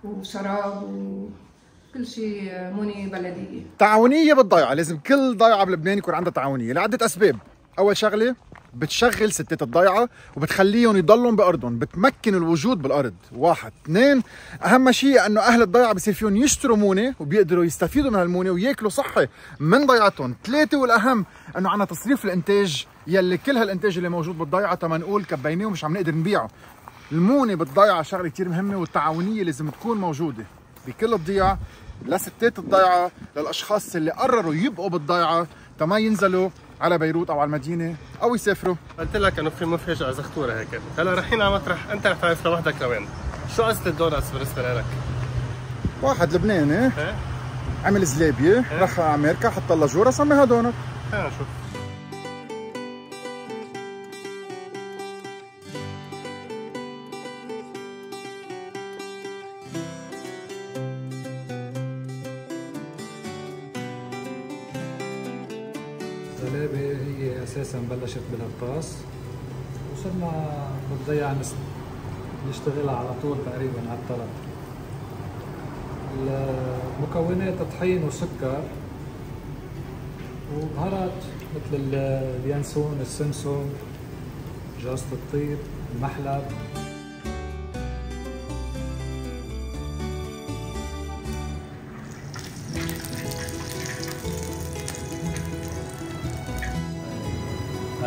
وشراب وكل شيء موني بلديه. تعاونيه بالضيعه، لازم كل ضيعه بلبنان يكون عندها تعاونيه لعده اسباب، اول شغله بتشغل ستات الضيعه وبتخليهم يضلهم بارضهم، بتمكن الوجود بالارض. واحد، اثنين، اهم شيء انه اهل الضيعه بصير فيهم يشتروا مونه وبيقدروا يستفيدوا من هالمونه وياكلوا صحي من ضيعتهم. ثلاثه والاهم انه عنا تصريف الانتاج يلي كل هالانتاج اللي موجود بالضيعه تما نقول كبيناه ومش عم نقدر نبيعه. المونه بالضيعه شغله كثير مهمه والتعاونيه لازم تكون موجوده بكل الضيعه، لستات الضيعه، للاشخاص اللي قرروا يبقوا بالضيعه تما ينزلوا على بيروت او على المدينه او يسافروا. قلت لك انه في مفاجاه زخطوره هيك. هلا رايحين على مطرح انت رح تعرف لوحدك لوين. شو قصه الدونتس بالنسبه لك؟ واحد لبناني اه؟ عمل زلابيه اه؟ راح على امريكا حط لها جوره سماها دونت. خلينا نشوف. الزلابة هي اساسا بلشت بالقطاس، وصرنا بالضيعة نشتغلها على طول تقريبا على الطلب. المكونات طحين وسكر وبهارات مثل اليانسون، السمسم، جوزة الطيب، المحلب.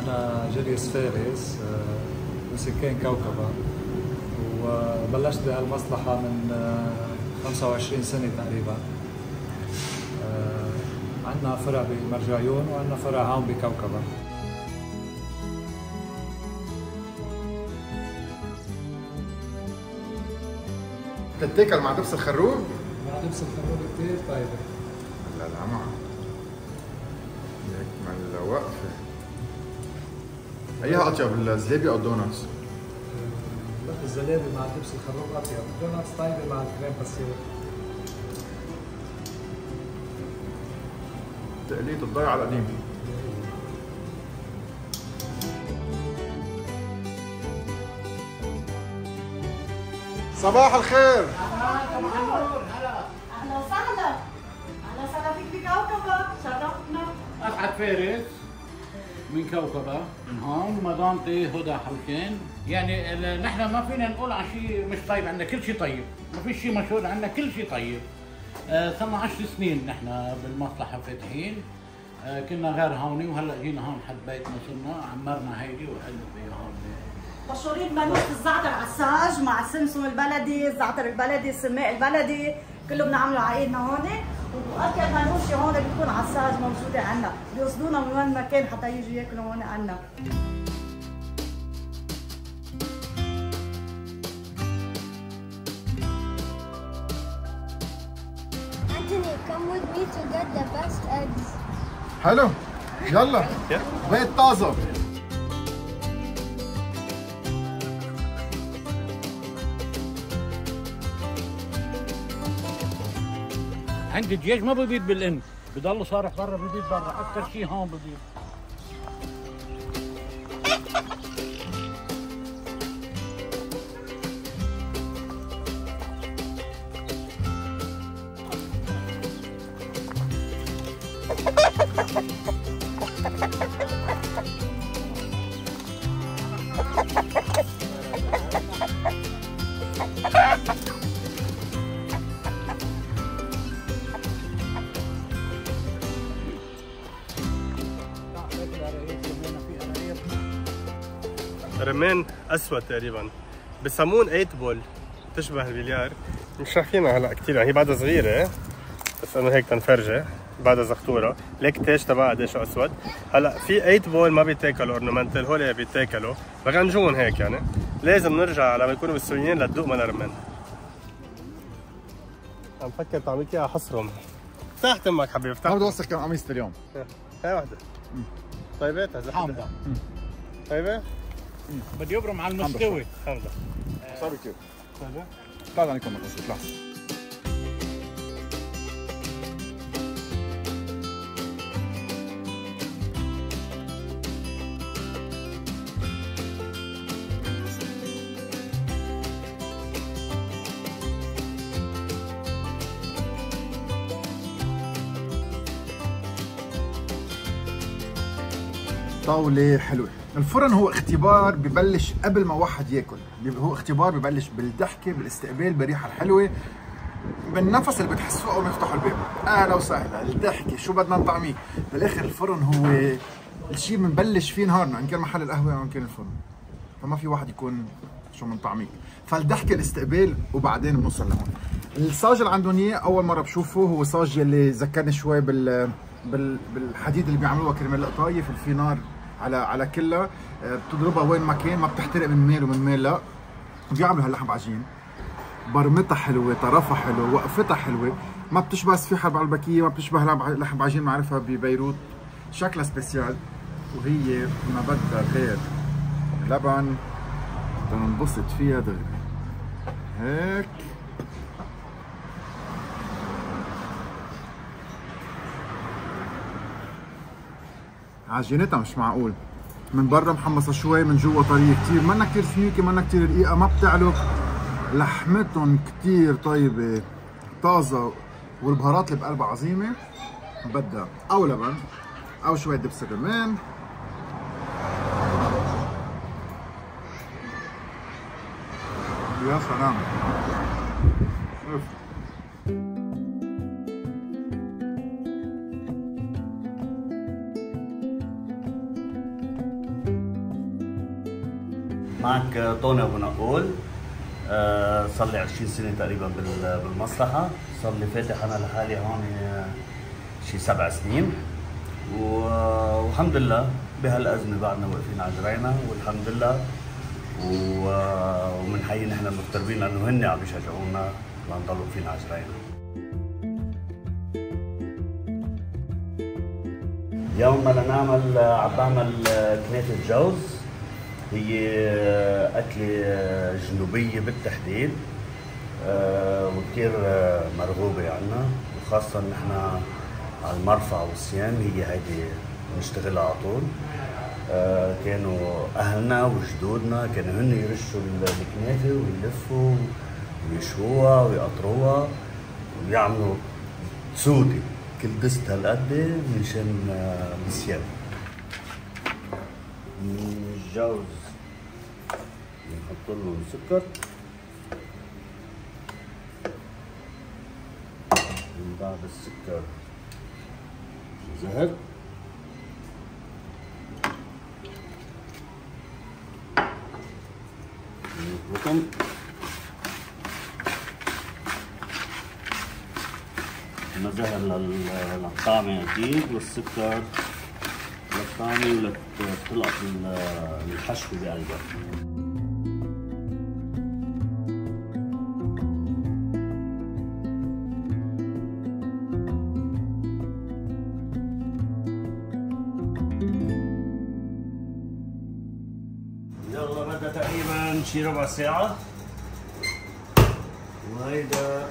أنا جليس فارس من سكان كوكبة، وبلشت بهالمصلحة من خمسة وعشرين سنة تقريبا. عندنا فرع بمرجعيون وعندنا فرع هون بكوكبة. بتتاكل مع دبس الخروب؟ مع دبس الخروب كتير طيبة. لا لا معه. يكمل وقفة. ايها اطيب، الزلابيه او الدونتس؟ لا الزلابيه مع دبس الخروب اطيب، الدونتس طيبه مع الكريم بسيط. تقليد الضيعه القديمه. صباح الخير. صباح النور. هلا اهلا وسهلا. اهلا وسهلا فيك بكوكبه، شرفتنا. اسعد فارس من كوكبة من هون، مدامتي هدى حركين. يعني نحن ما فينا نقول عن شيء مش طيب، عندنا كل شيء طيب، ما في شيء مشهور، عندنا كل شيء طيب. صار لنا عشر سنين نحن بالمصلحة فاتحين، أه كنا غير هوني وهلا جينا هون حد بيتنا، صرنا عمرنا هيدي وحلنا فيها هون. مشهورين بمنوشة الزعتر عساج مع السمسم البلدي، الزعتر البلدي، السماء البلدي، كله بنعمله على ايدنا هون. واكثر منوشة هون بتكون عساج موجوده عندنا، بيوصلونا من وين ما كان حتى يجوا ياكلوا هون عندنا. Anthony, come with me to get the best eggs. حلو، يلا بيت طازه. عندي الدجاج ما ببيض بالانف، بضله صارح برا، ببيض برا، أكثر شيء هون ببيض. رمان اسود تقريبا بسمون ايتبول، بتشبه البليار. مش رايحينها هلا كثير، يعني هي بعدها صغيره بس انه هيك تنفرجه، بعدها زخطوره. ليك التاج تبعها قديش اسود. هلا في ايتبول ما بيتاكلوا اورنمنتال، هول بيتاكلوا بغنجون هيك، يعني لازم نرجع لما يكونوا بالسوريين لتذوق منا رمان. عم فكر تعمل اياها حصرهم. افتح تمك حبيبي، افتح. ما بدي اوسخ كم قميصتي اليوم. هاي وحده طيبات، حامضه طيبه؟ بدي يبرم على المستوي. الحمد لله صار كيف؟ طيب طلع عليكم مقص لحظه. طاوله حلوه الفرن هو اختبار ببلش قبل ما واحد ياكل، هو اختبار ببلش بالضحكه، بالاستقبال، بالريحه الحلوه، بالنفس اللي بتحسوه اول ما تفتحوا الباب. اهلا وسهلا، الضحكه، شو بدنا نطعميه؟ بالاخر الفرن هو الشيء بنبلش فيه نهارنا، ان كان محل القهوه او ان كان الفرن، فما في واحد يكون شو من طعميه. فالضحكه، الاستقبال، وبعدين بنوصل لهون. الصاج اللي عندهم اياه اول مره بشوفه، هو صاج اللي ذكرني شوي بال بالحديد اللي بيعملوها كرمال القطايف، اللي في نار على على كلها، بتضربها وين ما كان، ما بتحترق من ميل ومن ميل لا. بيعملوا هاللحم عجين، برمتها حلوه، طرفها حلو، وقفتها حلوه، ما بتشبه سفيحه بالبكيه، ما بتشبه لحم عجين معرفها ببيروت، شكلها سبيسيال، وهي ما بدها غير لبن تنبسط فيها دغري. هيك عجينتها مش معقول، من برا محمصه شوي، من جوا طريه كتير، منا كتير سميكه، منا كتير رقيقه، ما بتعلق، لحمتهم كتير طيبه، طازه، والبهارات اللي بقلبها عظيمه. بدها او لبن او شويه دبس الرمان. يا سلام. معك طوني ابو نقول، صار لي عشرين سنه تقريبا بالمصلحه، صار لي فاتح انا لحالي هون شي سبع سنين، والحمد لله بهالازمه بعدنا واقفين على جرينا، والحمد لله ومنحيي نحن المغتربين لانه هن عم يشجعونا لنضل واقفين على جرينا. يوم اللي نعمل عم بعمل كنافه جوز، هي أكلة جنوبية بالتحديد وكثير مرغوبة عنا، وخاصة نحن على المرفأ والسيان، هي هيدي بنشتغلها على طول. كانوا أهلنا وجدودنا كانوا هن يرشوا الكنافة ويلفوا ويشوها ويقطروها ويعملوا سودة، كل دست هالقد منشان السيان. من الجوز نحط له سكر، من بعد السكر زهر، نخلطهم مزهر للطعمة أكيد، والسكر للطعمة ولل تلقط الحشو بقلبها. يلا بدها تقريبا شي ربع ساعة، وهيدا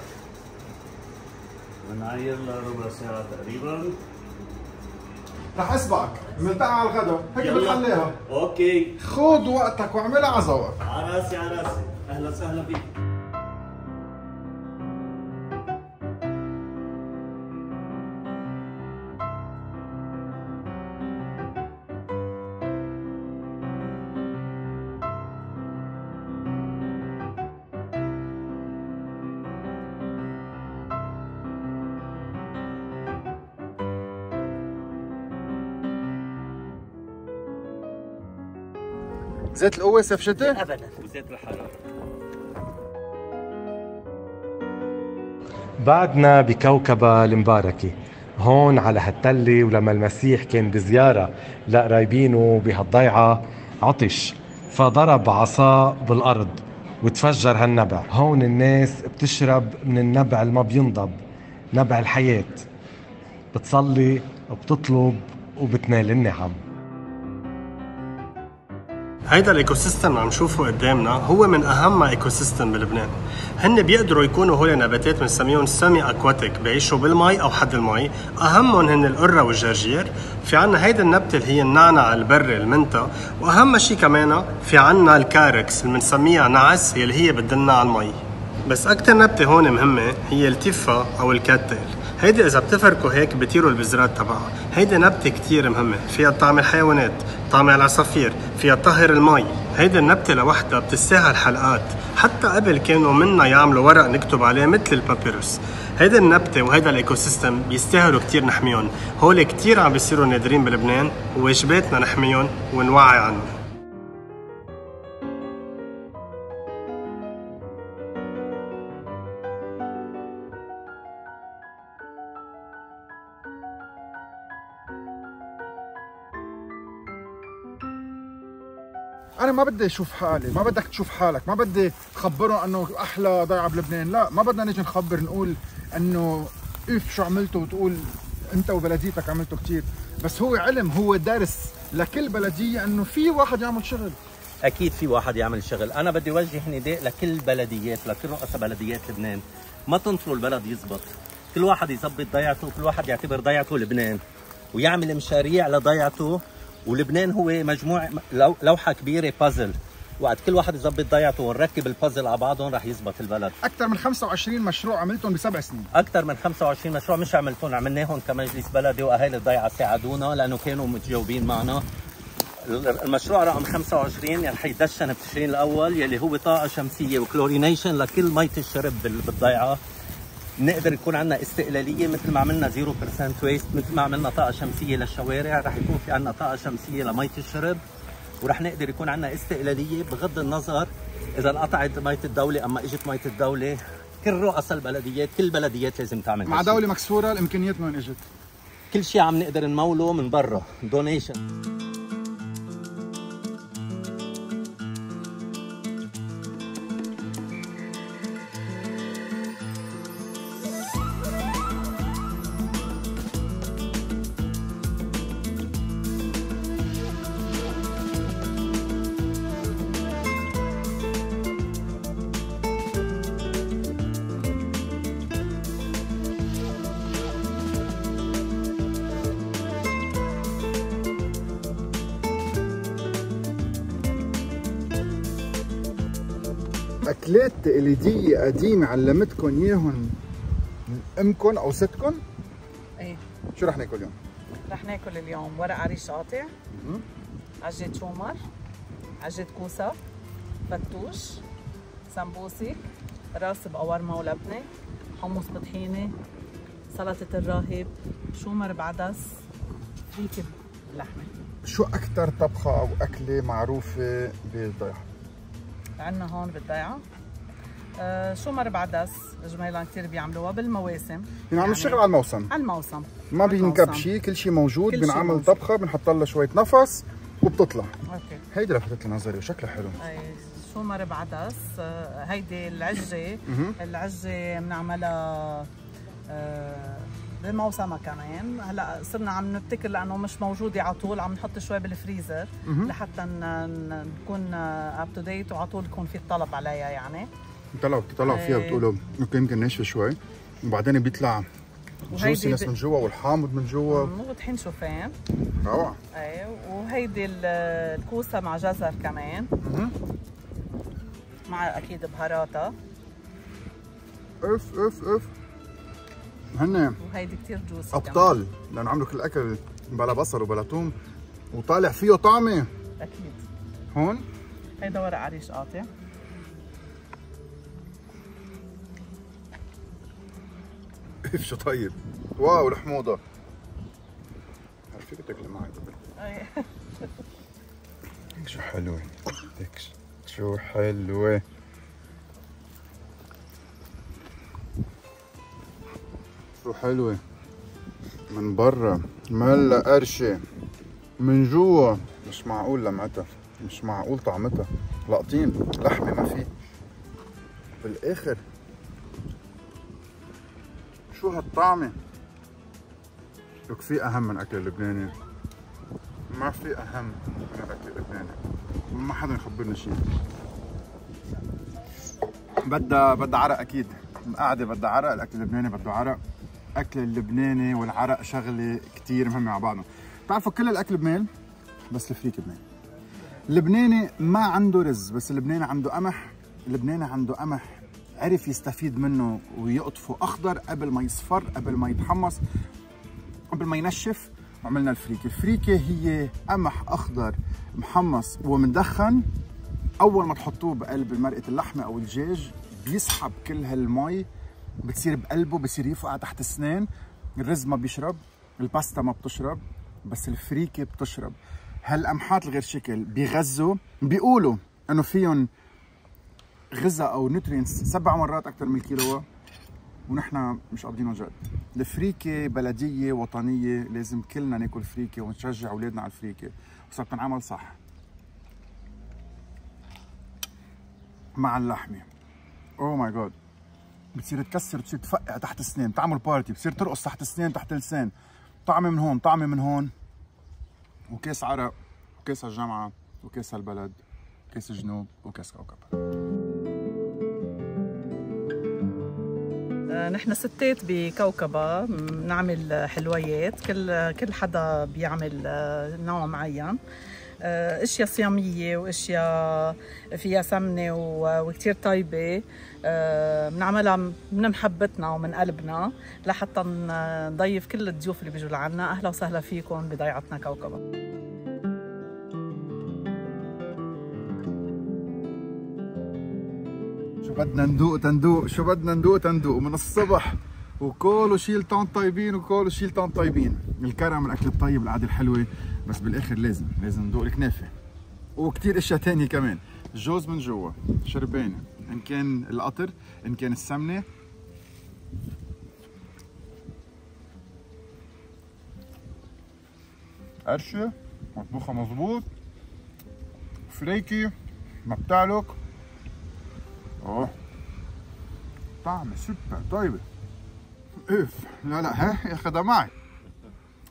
بنعير لها ربع ساعة تقريبا. رح اسبقك، ملتقى على الغدا، هيك بنخليها. اوكي، خذ وقتك واعملها على ذوقك. على راسي على راسي، اهلا وسهلا بك. زيت القوة سيف شتاء؟ أبداً، وزيت الحرارة. بعدنا بكوكبة المباركة، هون على هالتلة، ولما المسيح كان بزيارة لقرايبينه بهالضيعة عطش، فضرب عصاه بالأرض وتفجر هالنبع. هون الناس بتشرب من النبع اللي ما بينضب، نبع الحياة، بتصلي وبتطلب وبتنال النعم. هيدا الايكو سيستم اللي عم نشوفه قدامنا هو من اهم ايكو سيستم بلبنان. هن بيقدروا يكونوا هول نباتات بنسميهم سمي اكواتيك، بيعيشوا بالمي او حد المي، اهمهم هن القره والجرجير. في عنا هيدا النبته اللي هي النعنع البري المنتا، واهم شيء كمان في عنا الكاركس اللي بنسميها نعس، اللي هي بتدلنا على المي. بس اكثر نبته هون مهمه هي التيفا او الكاتل. هيدي اذا بتفركوا هيك بتيروا البذرات تبعها. هيدي نبته كثير مهمه، فيها تطعم الحيوانات، تطعم العصافير، فيها تطهر المي. هيدي النبته لوحدها بتستاهل حلقات، حتى قبل كانوا منا يعملوا ورق نكتب عليه مثل البابيروس. هيدي النبته وهيدا الايكو سيستم بيستاهلوا كثير نحميهم، هول كثير عم بيصيروا نادرين بلبنان وواجباتنا نحميهم ونوعي عنهم. أنا ما بدي أشوف حالي، ما بدك تشوف حالك، ما بدي خبرهم إنه أحلى ضيعة بلبنان، لا، ما بدنا نيجي نخبر نقول إنه أوف شو عملتوا وتقول أنت وبلديتك عملتوا كثير، بس هو علم، هو درس لكل بلدية إنه في واحد يعمل شغل. أكيد في واحد يعمل شغل، أنا بدي وجه نداء لكل بلديات، لكل رؤساء بلديات لبنان، ما تنطروا البلد يزبط، كل واحد يظبط ضيعته، وكل واحد يعتبر ضيعته لبنان، ويعمل مشاريع لضيعته. ولبنان هو مجموعة لوحة كبيرة بازل، وقت كل واحد يظبط ضيعته ونركب البازل على بعضهم رح يزبط البلد. أكثر من خمسة وعشرين مشروع عملتهم بسبع سنين. أكثر من خمسة وعشرين مشروع مش عملتهم، عملناهم كمجلس بلدي وأهالي الضيعة ساعدونا لأنه كانوا متجاوبين معنا. المشروع رقم خمسة وعشرين يلي يعني حيدشن بتشرين الأول يلي هو طاقة شمسية وكلورينيشن لكل مية الشرب بالضيعة. نقدر يكون عندنا استقلاليه مثل ما عملنا صفر بالمية ويست، مثل ما عملنا طاقه شمسيه للشوارع، رح يكون في عندنا طاقه شمسيه لميه الشرب، ورح نقدر يكون عندنا استقلاليه بغض النظر اذا انقطعت ميه الدوله اما اجت ميه الدوله. كل رؤساء البلديات، كل البلديات لازم تعمل مع دوله مكسوره الامكانيات من اجت. كل شيء عم نقدر نموله من برا دونيشن. أكلات تقليدية قديمة علمتكم ياهن أمكم أو ستكم؟ إيه. شو رح ناكل اليوم؟ رح ناكل اليوم ورق عريش قاطع، عجة شومر، عجة كوسة، فتوش، سمبوسك، راس بقورمة ولبنة، حمص بطحينة، سلطة الراهب، شومر بعدس، فريكة باللحمة. شو أكثر طبخة أو أكلة معروفة بالضيعة؟ عندنا هون بالضيعة آه شومر بعدس جميلا كثير بيعملوها بالمواسم، بنعمل يعني شغل على الموسم، على الموسم ما بينكب شيء، كل شيء موجود، كل بنعمل موجود. طبخه بنحط لها شويه نفس وبتطلع. اوكي هيدي لفتت نظري وشكلها حلو. اي شومر بعدس. هيدي العجه العجه بنعملها آه بموسمها كمان. هلا صرنا عم نبتكر لانه مش موجوده على طول، عم نحط شوي بالفريزر لحتى نكون اب تو ديت وعلى طول يكون في الطلب عليها. يعني بتطلعوا بتطلعوا فيها بتقولوا اوكي يمكن ناشفه شوي وبعدين بيطلع جوسينس من جوا والحامض من جوا، مو بطحين شوفان روعه. اي وهيدي الكوسه مع جزر كمان مع اكيد بهاراتها. اف اف اف هن وهيدي كثير جوسي ابطال لانه عملوا كل الاكل بلا بصل وبلا ثوم وطالع فيه طعمه اكيد. هون هيدا ورق عريش قاطع، كيف شو طيب، واو الحموضه عرفتي بتاكلي معي. ايه شو حلوه، ليك شو حلوه. شو حلوة من برا، ملا قرشة من جوا، مش معقول لمعتها، مش معقول طعمتها، لقطين لحمة ما في بالآخر. شو هالطعمة، لك في أهم من أكل اللبناني، ما في أهم من أكل اللبناني، ما حدا يخبرني شيء. بدها بدها عرق أكيد، القعدة بدها عرق، الأكل اللبناني بده عرق، الاكل اللبناني والعرق شغله كثير مهمه مع بعضهم. بتعرفوا كل الاكل بمال بس الفريك بمال. اللبناني ما عنده رز، بس اللبناني عنده قمح، اللبناني عنده قمح عرف يستفيد منه ويقطفه اخضر قبل ما يصفر، قبل ما يتحمص، قبل ما ينشف. عملنا الفريكه. الفريكه هي قمح اخضر محمص ومدخن. اول ما تحطوه بقلب مرقه اللحمه او الدجاج بيسحب كل هالمي، بتصير بقلبه، بصير يفقع تحت السنان. الرز ما بيشرب، الباستا ما بتشرب، بس الفريكه بتشرب. هالقمحات الغير شكل بيغذوا، بيقولوا انه فيهم غذاء او نيوترينتس سبع مرات اكثر من الكيلو، ونحن مش قابضينه جد. الفريكه بلديه وطنيه، لازم كلنا ناكل فريكه ونشجع اولادنا على الفريكه، بس بتنعمل صح مع اللحمه. اوه ماي جاد، بتصير تكسر، بتصير تفقع تحت السنان، بتعمل بارتي، بتصير ترقص تحت السنان تحت اللسان، طعمه من هون طعمه من هون، وكاس عرق، وكاس الجامعه، وكاس البلد، وكاس الجنوب، وكاس كوكب. نحن ستات بكوكبة بنعمل حلويات، كل كل حدا بيعمل نوع معين، اشياء صياميه واشياء فيها سمنه وكثير طيبه، بنعملها من محبتنا ومن قلبنا لحتى نضيف كل الضيوف اللي بيجوا لعنا. اهلا وسهلا فيكم بضيعتنا كوكبة. بدنا ندوق تندوق، شو بدنا ندوق تندوق من الصبح، وكلوا شيلتان طيبين، وكلوا شيلتان طيبين. الكرم، الاكل الطيب، القعده الحلوه، بس بالاخر لازم لازم ندوق الكنافه وكثير اشياء ثانيه كمان. الجوز من جوا، شربانه، ان كان القطر ان كان السمنه. قرشه مطبوخه مظبوط، فريكي ما بتعلق. اوه طعمه سوبر طيبه. اف لا لا، هاي اخذها معي،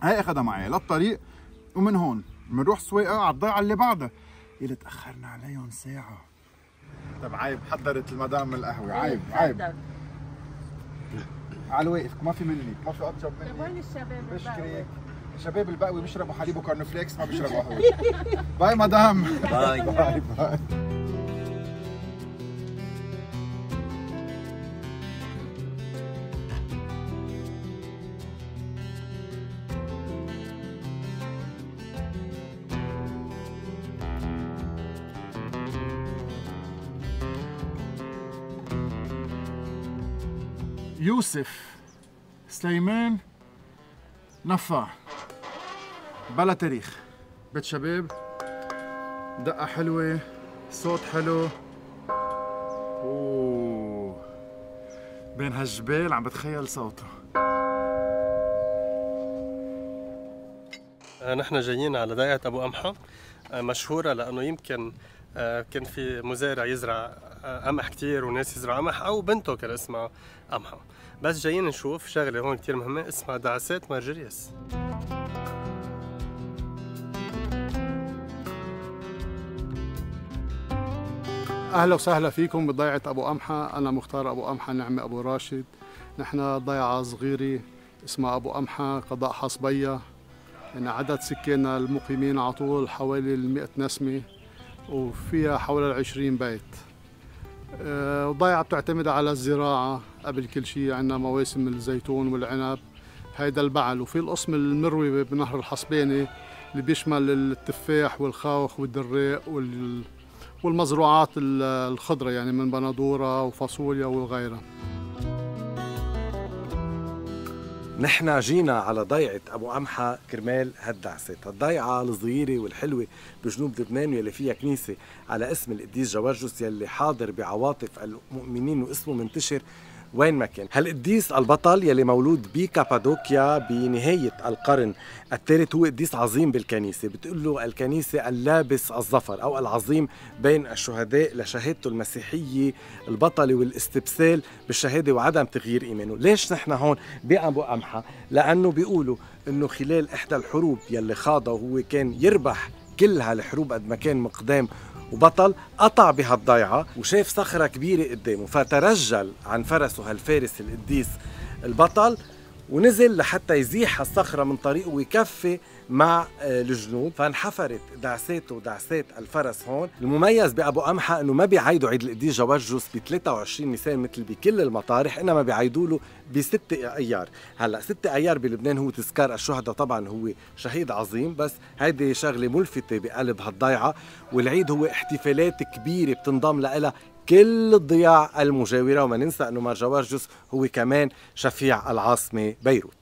هاي اخذها معي للطريق. ومن هون بنروح سويقه على الضيعه اللي بعدها، اللي تاخرنا عليهم ساعه. طب عيب، حضرت المدام القهوه، عيب عيب. على الواقف ما في مني، ما في اطيب مني. وين الشباب؟ بشكرك. شباب البقوي بيشربوا حليب وكارن فليكس، ما بيشربوا قهوه. باي مدام. باي باي باي. يوسف سليمان نفا، بلا تاريخ، بيت شباب، دقة حلوة، صوت حلو. اوه بين هالجبال عم بتخيل صوته. نحن جايين على ضيعة أبو أمحة، مشهورة لأنه يمكن كان في مزارع يزرع قمح كثير وناس يزرعوا قمح، او بنته كان اسمها قمحه. بس جايين نشوف شغله هون كثير مهمه اسمها دعسات مارجريس. اهلا وسهلا فيكم بضيعه ابو امحه، انا مختار ابو امحه نعمه ابو راشد. نحن ضيعه صغيره اسمها ابو امحه، قضاء حصبيه، يعني عدد سكاننا المقيمين على طول حوالي مئة نسمه، وفيها حوالي العشرين بيت. الضيعة بتعتمد على الزراعة قبل كل شيء، عندنا مواسم الزيتون والعنب، هيدا البعل، وفي القسم المروي بنهر الحصباني اللي بيشمل التفاح والخوخ والدراق والمزروعات الخضرة، يعني من بندورة وفاصوليا وغيرها. نحن جينا على ضيعة أبو أمحة كرمال هالدعسات، الضيعة الصغيرة والحلوة بجنوب لبنان، يلي فيها كنيسة على اسم القديس جورجوس يلي حاضر بعواطف المؤمنين واسمه منتشر وين ما كان. هالقديس البطل يلي مولود بكابادوكيا بنهاية القرن الثالث هو قديس عظيم بالكنيسة، بتقول له الكنيسة اللابس الظفر أو العظيم بين الشهداء لشهادته المسيحية البطلة والاستبسال بالشهادة وعدم تغيير إيمانه. ليش نحن هون بأبو أمحة؟ لأنه بيقولوا إنه خلال إحدى الحروب يلي خاضها وهو كان يربح كل هالحروب قد ما كان مقدام وبطل، قطع بهالضيعة وشاف صخرة كبيرة قدامه، فترجل عن فرسه هالفارس القديس البطل ونزل لحتى يزيح الصخرة من طريقه ويكفي مع الجنود، فانحفرت دعساته ودعسات الفرس. هون المميز بأبو قمحة انه ما بيعيدوا عيد القديس جوارجوس ب ثلاثة وعشرين نيسان مثل بكل المطارح، انما بيعيدوا له ب ستة ايار. هلا ستة ايار بلبنان هو تذكار الشهداء، طبعا هو شهيد عظيم، بس هيدي شغله ملفته بقلب هالضيعه، والعيد هو احتفالات كبيره بتنضم لها كل الضياع المجاوره، وما ننسى انه مار جوارجوس هو كمان شفيع العاصمه بيروت.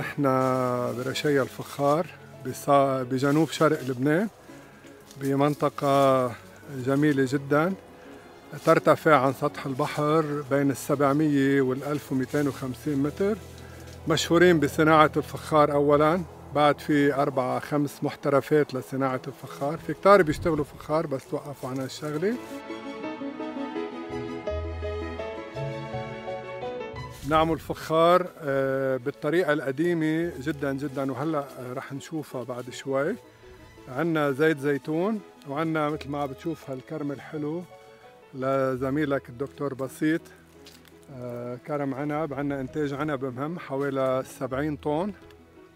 نحن برشايا الفخار بجنوب شرق لبنان، بمنطقة جميلة جدا ترتفع عن سطح البحر بين السبعمية والألف ومئتين وخمسين متر. مشهورين بصناعة الفخار أولا، بعد في أربعة خمس محترفات لصناعة الفخار، في كتار بيشتغلوا فخار بس توقفوا عن هالشغلة. نعمل فخار بالطريقة القديمة جدا جدا، وهلأ رح نشوفها بعد شوي. عنا زيت زيتون، وعنا مثل ما بتشوف هالكرم الحلو لزميلك الدكتور بسيط، كرم عنب. عنا انتاج عنب مهم حوالي سبعين طن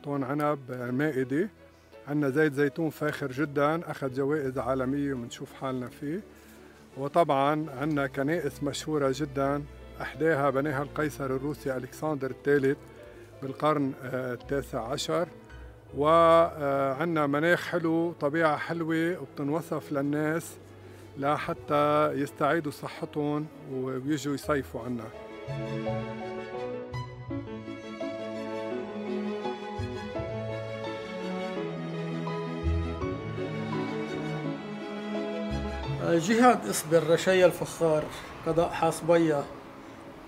طن عنب مائدي. عنا زيت زيتون فاخر جدا أخذ جوائز عالمية ومنشوف حالنا فيه. وطبعا عنا كنائس مشهورة جدا، أحداها بناها القيصر الروسي ألكسندر الثالث بالقرن التاسع عشر. وعندنا مناخ حلو، طبيعة حلوة، وبتنوصف للناس لحتى يستعيدوا صحتهم ويجوا يصيفوا عنا. جهاد إصبر، رشايا الفخار، قضاء حاسبيا،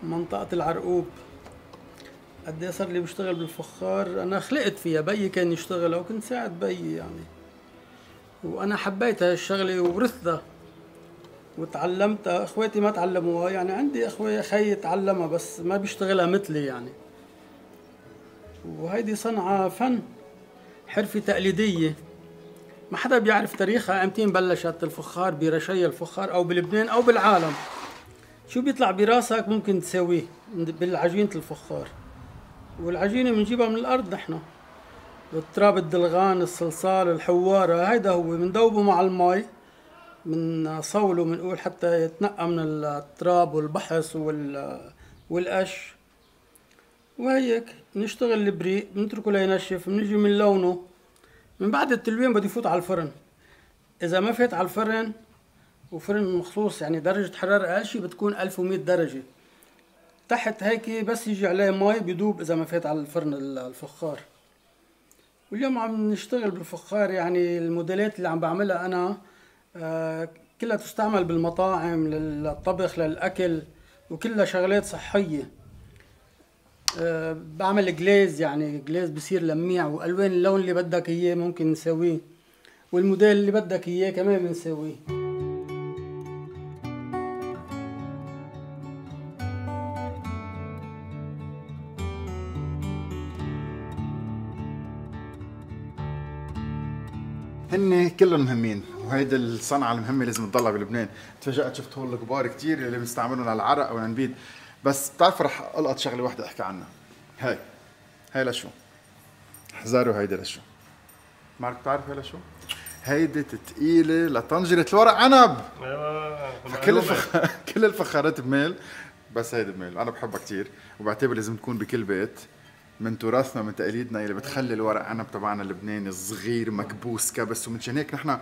منطقة العرقوب. قد ايه صار لي بشتغل بالفخار، أنا خلقت فيها، بيي كان يشتغل أو كنت ساعد بيي يعني، وأنا حبيت هالشغلة وورثتها وتعلمتها. إخواتي ما تعلموها يعني، عندي إخوة خي تعلمها بس ما بيشتغلها مثلي يعني. وهيدي صنعة فن، حرفة تقليدية ما حدا بيعرف تاريخها، امتين بلشت الفخار برشايا الفخار أو بلبنان أو بالعالم. شو بيطلع براسك ممكن تساويه بالعجينة الفخار، والعجينة بنجيبها من الأرض نحن، التراب، الدلغان، الصلصال، الحوارة، هيدا هو بندوبه مع المي، بنصوله بنقول حتى يتنقى من التراب والبحث والقش، وهيك بنشتغل البريق، بنتركه لينشف، بنجي من لونه. من بعد التلوين بده يفوت على الفرن، إذا ما فات على الفرن وفرن مخصوص يعني درجة حرارة أقل شي بتكون ألف ومئة درجة، تحت هيك بس يجي عليه مي بيدوب إذا ما فات على الفرن الفخار. واليوم عم نشتغل بالفخار يعني، الموديلات اللي عم بعملها أنا آه كلها تستعمل بالمطاعم للطبخ للأكل، وكلها شغلات صحية. آه بعمل جليز يعني، جليز بصير لميع، وألوان اللون اللي بدك إياه ممكن نسويه، والموديل اللي بدك إياه كمان بنسويه. هن كلهم مهمين، وهيدي الصنعة المهمة لازم تضلها بلبنان. تفاجأت شفت هول الكبار كثير اللي بنستعملهم للعرق او للنبيد، بس بتعرف رح القط شغلة واحدة احكي عنها. هاي هاي لشو؟ احذروا هيدي لشو؟ مارك بتعرف هاي لشو؟ هيدي تقيلة لطنجرة الورق عنب. ايوه كل الفخ... كل الفخارات بميل، بس هيدي بميل، أنا بحبها كثير وبعتبر لازم تكون بكل بيت. من تراثنا من تقاليدنا اللي بتخلي الورق عنب تبعنا اللبناني صغير مكبوس كبس، ومن شان هيك نحن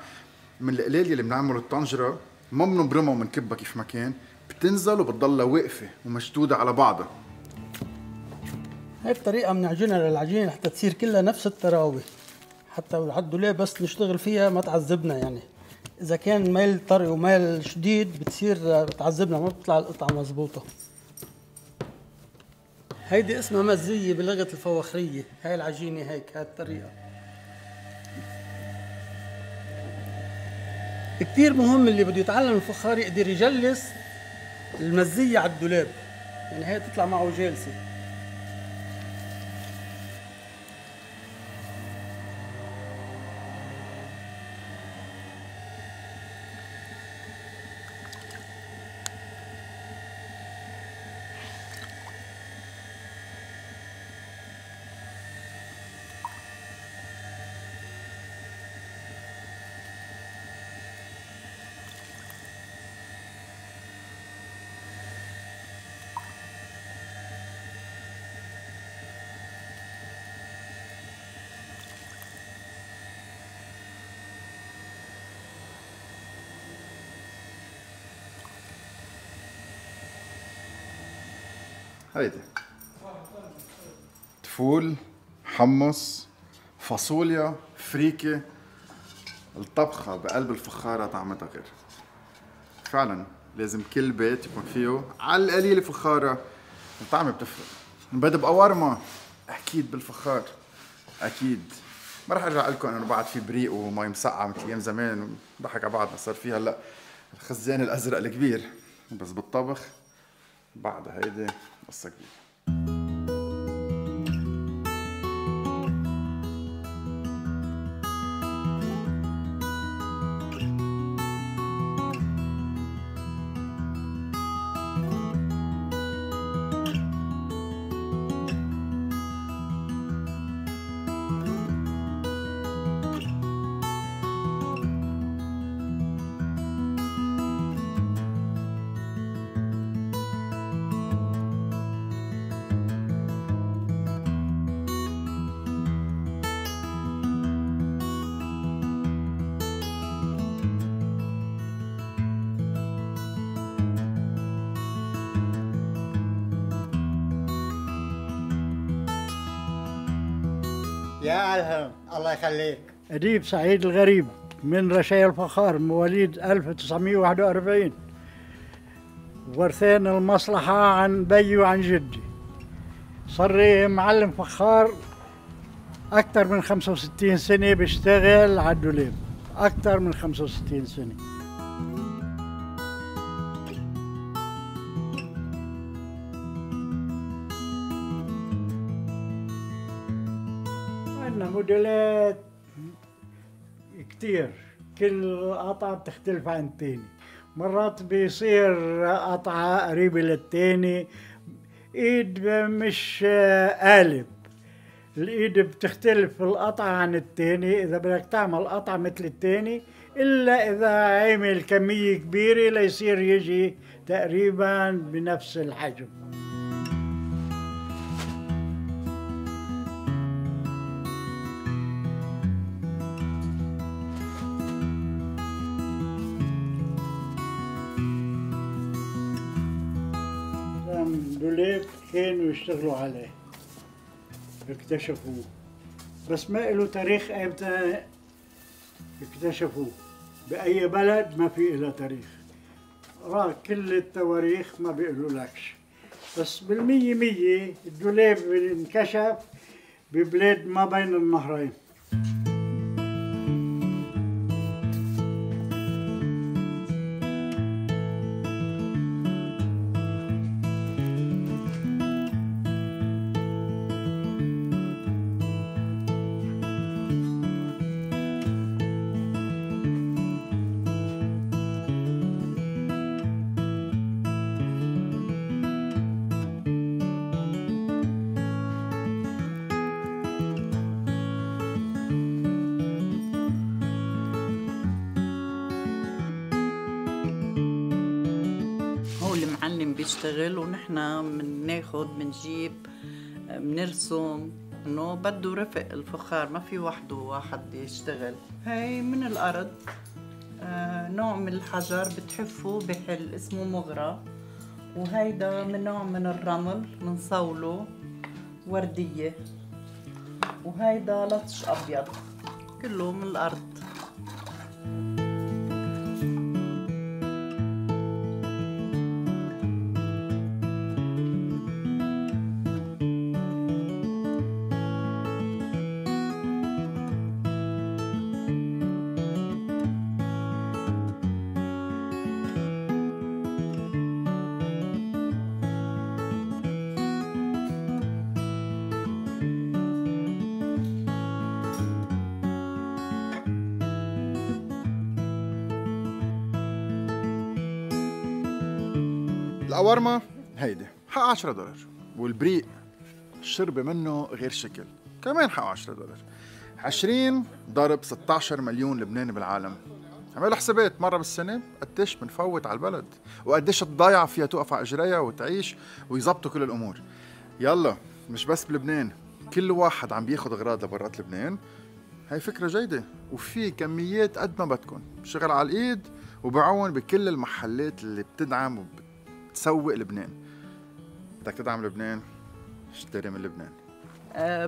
من القليل اللي بنعمله الطنجره ما بنبرمها وبنكبها كيف ما كان، بتنزل وبتضلها واقفه ومشدوده على بعضها. هاي الطريقه بنعجنها للعجينه حتى تصير كلها نفس التراوي، حتى على الدولاب بس نشتغل فيها ما تعذبنا يعني، اذا كان ميل طري وميل شديد بتصير بتعذبنا ما بتطلع القطعه مظبوطه. هيدي اسمها مزيه بلغه الفواخريه، هاي العجينه هيك، هاي الطريقه. كثير مهم اللي بده يتعلم الفخار يقدر يجلس المزيه على الدولاب، يعني هي تطلع معه جالسه. هيدي تفول، حمص، فاصوليا، فريكة. الطبخة بقلب الفخارة طعمتها غير. فعلا لازم كل بيت يكون فيه على القليلة فخارة، الطعمة بتفرق. نبدا بقوارما اكيد بالفخار اكيد. ما رح ارجع لكم انه بعد في بريق ومي مسقعة مثل ايام زمان ضحك على بعضنا صار فيها هلا الخزان الازرق الكبير، بس بالطبخ بعد هيدي قصة كبيرة. يا ألهم الله يخليك. أديب سعيد الغريب من رشايا الفخار، مواليد ألف وتسعمية وواحد وأربعين، ورثان المصلحة عن بي وعن جدي. صار لي معلم فخار أكثر من خمسة وستين سنة، بشتغل على الدولاب أكثر من خمسة وستين سنة. موديلات كتير، كل قطعة بتختلف عن التاني، مرات بيصير قطعة قريبة للتاني. ايد مش قالب، الايد بتختلف القطعة عن التاني. اذا بدك تعمل قطعة مثل التاني الا اذا عمل كمية كبيرة ليصير يجي تقريبا بنفس الحجم. دولاب كانوا يشتغلوا عليه، اكتشفوه، بس ما له تاريخ امتى اكتشفوه، باي بلد ما في له تاريخ. راه كل التواريخ ما بيقولولكش، بس بالمية مية الدولاب انكشف ببلاد ما بين النهرين. بيشتغل ونحن بناخد بنجيب بنرسم، انه بده رفق الفخار، ما في وحده واحد يشتغل. هي من الارض آه نوع من الحجر بتحفه بحل اسمه مغرى، وهيدا من نوع من الرمل بنصوله ورديه، وهيدا لطش ابيض كله من الارض. القوارمه هيدي حق عشرة دولار، والبريق الشرب منه غير شكل كمان حق عشرة دولار. عشرين ضرب ستة عشر مليون لبناني بالعالم. عملوا حسابات مرة بالسنة قديش بنفوت على البلد وقديش الضيعة فيها توقف على اجريها وتعيش ويظبطوا كل الامور. يلا مش بس بلبنان، كل واحد عم بياخد اغراض لبرات لبنان. هاي فكرة جيدة وفي كميات قد ما بدكم، شغل على الايد وبعون بكل المحلات اللي بتدعم وبتسوق لبنان. بدك تدعم لبنان اشتري من لبنان.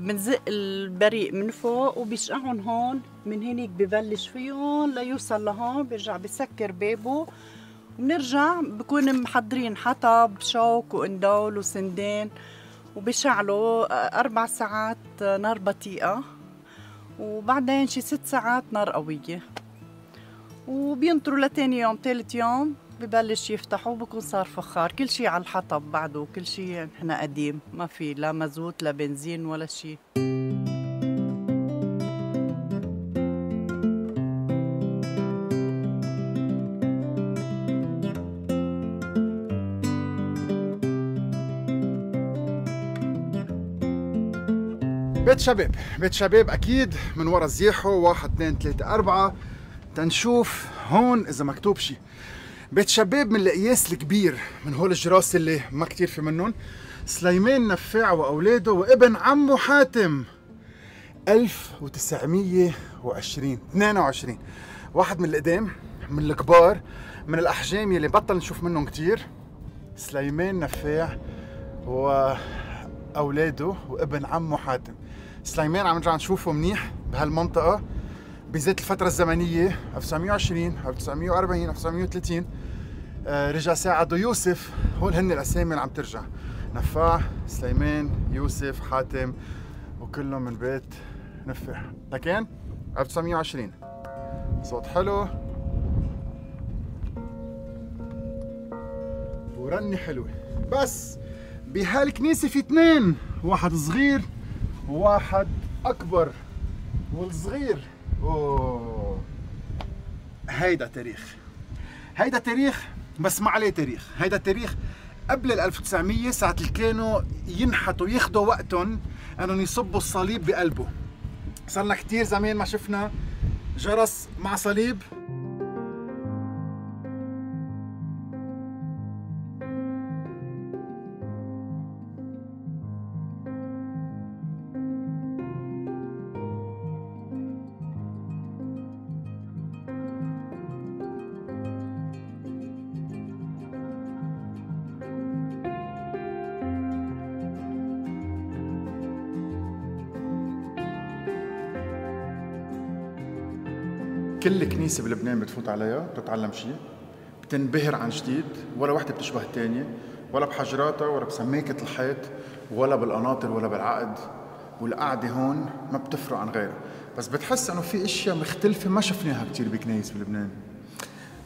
بنزق البريق من فوق وبيشقعهم هون، من هنيك ببلش فيهم ليوصل لهون، برجع بسكر بابه وبنرجع بكون محضرين حطب شوك واندول وسندان، وبشعلوا اربع ساعات نار بطيئه وبعدين شي ست ساعات نار قويه، وبينطروا لتاني يوم ثالث يوم ببلش يفتحوا وبكون صار فخار. كل شيء على الحطب بعده، كل شيء نحن قديم، ما في لا مازوت لا بنزين ولا شيء. بيت شباب، بيت شباب اكيد من ورا زيحو واحد اثنين ثلاثة أربعة. تنشوف هون إذا مكتوب شيء. بيت شباب من القياس الكبير، من هول الجراس اللي ما كتير في منهم. سليمان نفاع واولاده وابن عمه حاتم ألف وتسعمية وعشرين اثنين وعشرين، واحد من القدام من الكبار من الاحجام يلي بطل نشوف منهم كتير. سليمان نفاع واولاده وابن عمه حاتم. سليمان عم نرجع نشوفه منيح بهالمنطقه بذات الفترة الزمنية ألف وتسعمية وعشرين ألف وتسعمية وأربعين ألف وتسعمية وثلاثين. آه رجع ساعدوا يوسف. هول هن الأسامي اللي عم ترجع، نفاع سليمان يوسف حاتم، وكلهم من بيت نفاع. لكن ألف وتسعمية وعشرين صوت حلو ورنة حلوة. بس بهالكنيسة في اثنين، واحد صغير وواحد أكبر، والصغير اوه هيدا تاريخ، هيدا تاريخ بس ما عليه تاريخ، هيدا تاريخ قبل ال ألف وتسعمية ساعة اللي كانوا ينحتوا ياخذوا وقتهم انهم يصبوا الصليب بقلبه. صرنا كثير زمان ما شفنا جرس مع صليب. كل كنيسة بلبنان بتفوت عليها بتتعلم شيء، بتنبهر عن جديد، ولا وحدة بتشبه الثانية، ولا بحجراتها ولا بسماكة الحيط ولا بالقناطر ولا بالعقد، والقعدة هون ما بتفرق عن غيرها، بس بتحس انه في اشياء مختلفة ما شفناها كثير بكنايس بلبنان.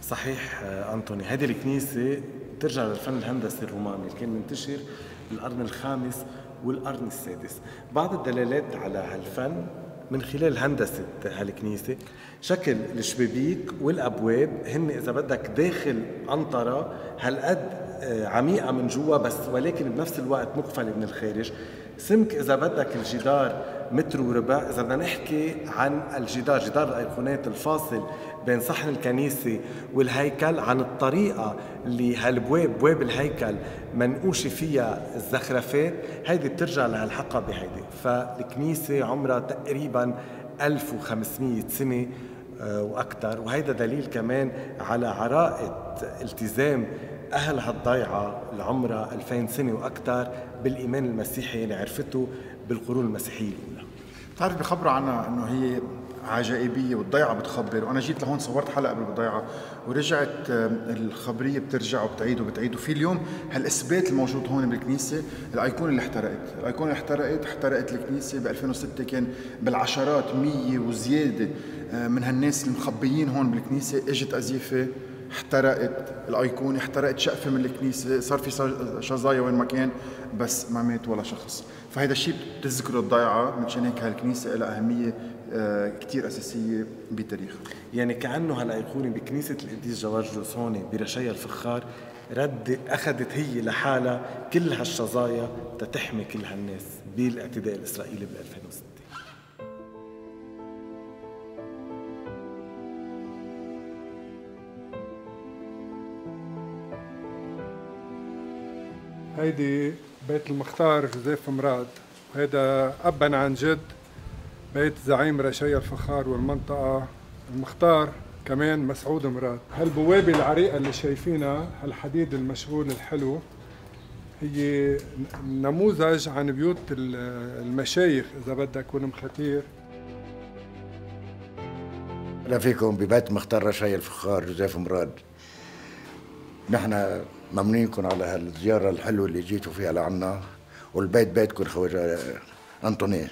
صحيح انطوني، هذه الكنيسة بترجع للفن الهندسي الروماني اللي كان منتشر بالقرن الخامس والقرن السادس. بعض الدلالات على هالفن من خلال هندسة هالكنيسة، شكل الشبابيك والأبواب هن إذا بدك داخل قنطرة هالقد عميقة من جوا بس ولكن بنفس الوقت مقفلة من الخارج. سمك إذا بدك الجدار متر وربع. إذا بدنا نحكي عن الجدار، جدار الأيقونات الفاصل بين صحن الكنيسة والهيكل، عن الطريقة اللي هالبواب بواب الهيكل منقوشة فيها الزخرفات، هيدي بترجع لهالحقبة هيدي. فالكنيسة عمرها تقريبا ألف وخمسمية سنة وأكثر، وهيدا دليل كمان على عراقة التزام أهل هالضيعة اللي عمرها ألفين سنة وأكثر بالإيمان المسيحي اللي عرفته بالقرون المسيحية الأولى. بتعرف بخبروا عنها إنه هي عجائبية والضيعة بتخبر، وأنا جيت لهون صورت حلقة قبل بالضيعة ورجعت الخبرية بترجع وبتعيد وبتعيد، وفي اليوم هالإثبات الموجود هون بالكنيسة. الأيقونة اللي احترقت، الأيقونة اللي احترقت احترقت الكنيسة ب ألفين وستة، كان بالعشرات مية وزيادة من هالناس المخبيين هون بالكنيسة. إجت أزيفة احترقت الأيقونة، احترقت شقفة من الكنيسة، صار في شظايا وين ما كان بس ما مات ولا شخص. فهيدا الشيء بتذكره الضيعة، منشان هيك هالكنيسة لها أهمية كتير أساسية بتاريخها. يعني كأنه هالأيقونة بكنيسة القديس جورج هون برشايا الفخار رد أخذت هي لحالها كل هالشظايا تتحمي كل هالناس بالاعتداء الإسرائيلي بال ألفين وستة. هيدي بيت المختار جوزيف مراد، هيدا أباً عن جد بيت زعيم رشايا الفخار والمنطقة. المختار كمان مسعود مراد. هالبوابة العريقة اللي شايفينها، هالحديد المشغول الحلو، هي نموذج عن بيوت المشايخ إذا بدك والمخاتير. أهلا فيكم ببيت مختار رشايا الفخار جوزيف مراد. نحن ممنونينكم على هالزيارة الحلوة اللي جيتوا فيها لعنا، والبيت بيتكم خواجة أنطوني.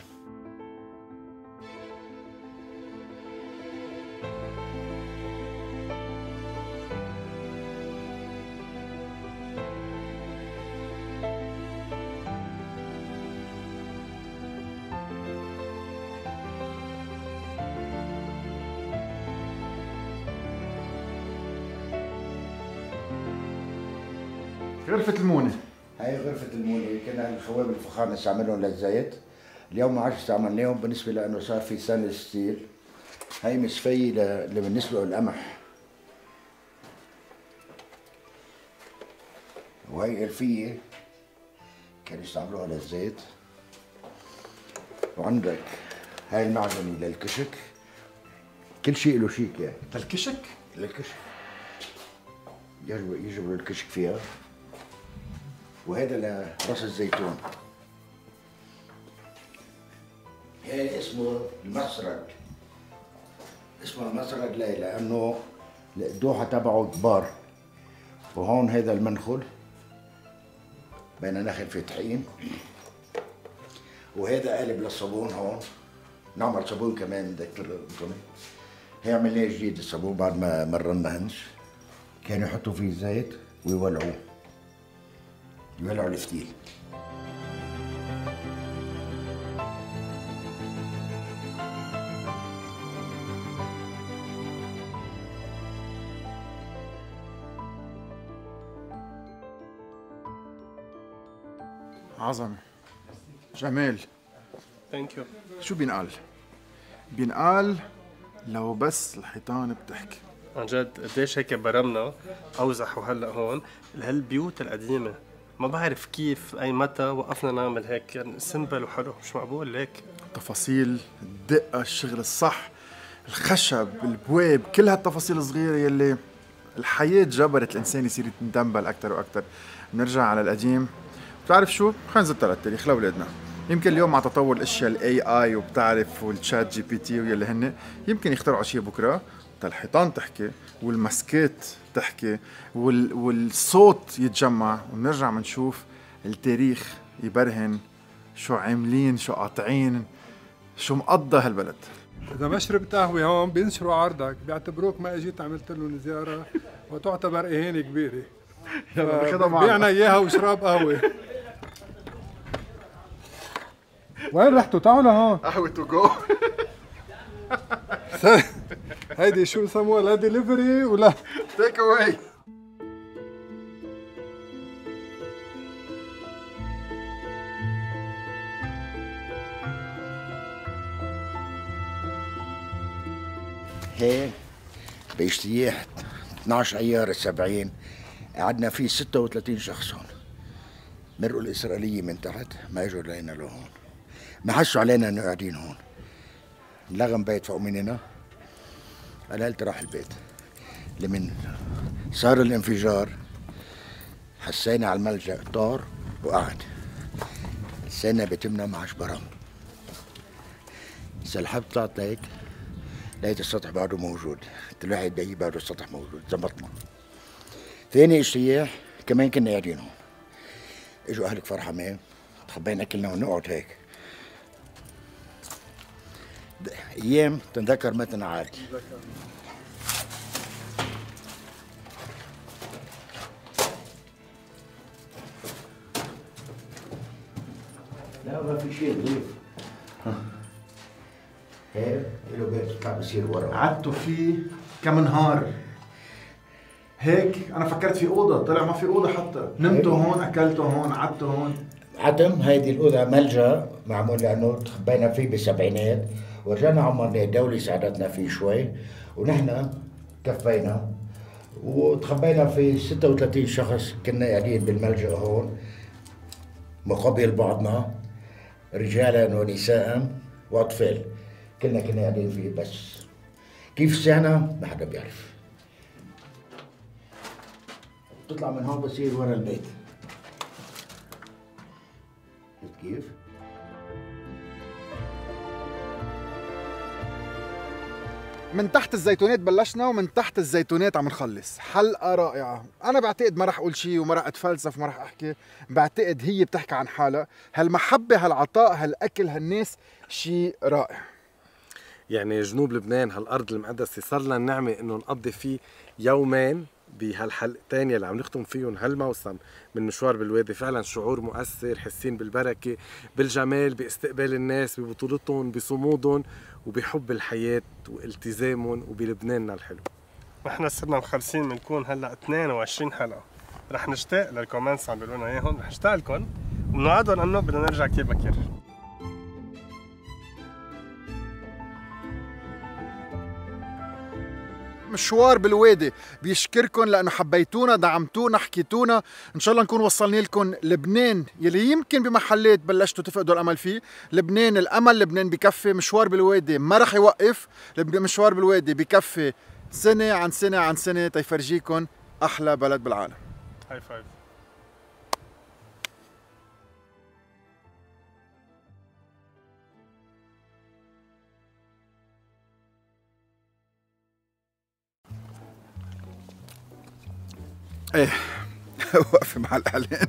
غرفة المونة، هاي غرفة المونة. كنا هالخواب الفخار نستعملهم للزيت، اليوم ما عادش استعملناهم بالنسبة لأنه صار في سانلس ستيل. هاي مصفية اللي بنسلقه القمح، وهي قرفية كانوا يستعملوها للزيت. وعندك هاي المعجنة للكشك، كل شيء له شيك يعني. للكشك؟ للكشك يجبروا الكشك فيها. وهذا لرأس الزيتون، هذا اسمه المسرد، اسمه المسرد ليه؟ لأنه الدوحة تبعه كبار. وهون هذا المنخل بين نخل فتحين، وهذا قالب للصابون. هون نعمل صابون كمان بدك تلقطني، هي عملية جديدة الصابون بعد ما مرنا هنش. كانوا يحطوا فيه زيت ويولعوه، يولعوا الفتيل. عظمة، جمال. ثانك يو. شو بينقال؟ بينقال لو بس الحيطان بتحكي. عن جد قديش هيك برمنا اوزح. وهلا هون هالبيوت القديمة، ما بعرف كيف اي متى وقفنا نعمل هيك يعني سمبل وحلو، مش معقول ليك. التفاصيل، الدقة، الشغل الصح، الخشب، البواب، كل هالتفاصيل الصغيرة يلي الحياة جبرت الانسان يصير يتندمبل اكثر واكثر. بنرجع على القديم. بتعرف شو؟ خلينا نزتها للتاريخ لاولادنا. يمكن اليوم مع تطور الاشياء الاي اي وبتعرف والتشات جي بي تي ويلي هن، يمكن يخترعوا شيء بكره الحيطان تحكي والمسكات تحكي وال... والصوت يتجمع، ونرجع منشوف التاريخ يبرهن شو عاملين، شو قاطعين، شو مقضى هالبلد. إذا ما شربت قهوة هون بينشروا عرضك، بيعتبروك ما اجيت عملت لهم زيارة، وتعتبر إهانة كبيرة. بيعنا إياها وشراب قهوة. وين رحتوا؟ تعالوا لهون. قهوة تو جو. هيدي شو سموها؟ لا ديليفري ولا تيك اواي. هي باجتياح اثنعش ايار السبعين قعدنا فيه ستة وثلاثين شخص هون. مرقوا الاسرائيلية من تحت ما اجوا لينا لهون، ما حسوا علينا انه قاعدين هون. لغم بيت فوق مننا، قللت راح البيت. لمن صار الانفجار حسينا على الملجأ، طار وقعد. حسينا بتمنا ما عادش برم. سلحبت طلعت لهيك، لقيت السطح بعده موجود، قلت له واحد دقيقة بعده السطح موجود، زبطنا. ثاني اجتياح كمان كنا قاعدين هون. اجوا اهل كفر حمام، تخبينا كلنا ونقعد هيك. ايام تنذكر ما تنعاد. لا ما في شيء غريب. هيك له بيت بيطلع بصير ورا. قعدتوا فيه كم نهار؟ هيك انا فكرت في اوضه، طلع ما في اوضه حتى، نمته هون، اكلته هون، قعدته هون. عدم هيدي الاوضه ملجا معمول لانه تخبينا فيه بالسبعينات، ورجعنا عمرنا الدوله ساعدتنا فيه شوي ونحن كفينا وتخبينا في ستة وثلاثين شخص كنا قاعدين بالملجا هون مقابل بعضنا رجالا ونساء واطفال، كلنا كنا قاعدين فيه بس كيف ساعنا ما حدا بيعرف. بتطلع من هون بصير ورا البيت. شفت كيف؟ من تحت الزيتونات بلشنا ومن تحت الزيتونات عم نخلص، حلقة رائعة، أنا بعتقد ما رح أقول شيء وما رح أتفلسف وما رح أحكي، بعتقد هي بتحكي عن حالها، هالمحبة هالعطاء هالأكل هالناس شيء رائع. يعني جنوب لبنان هالأرض المقدسة صار لنا النعمة إنه نقضي فيه يومين بهالحلقتين يلي عم نختم فيهم هالموسم من مشوار بالوادي، فعلا شعور مؤثر، حاسين بالبركه، بالجمال، باستقبال الناس ببطولتهم، بصمودهم وبحب الحياه والتزامهم وبلبناننا الحلو. نحن صرنا مخلصين بنكون هلا اثنين وعشرين حلقه، رح نشتاق للكومنتس عم بيقولوا لنا اياهم، رح نشتاق لكم وبنوعدهم انه بدنا نرجع كثير بكير. مشوار بالوادي بيشكركن لانه حبيتونا، دعمتونا، حكيتونا، ان شاء الله نكون وصلنا لكم لبنان يلي يمكن بمحلات بلشتوا تفقدوا الامل فيه، لبنان الامل، لبنان بكفي، مشوار بالوادي ما رح يوقف، مشوار بالوادي بكفي سنه عن سنه عن سنه تيفرجيكن احلى بلد بالعالم. هاي فايف. ايه واقفه مع الاعلان.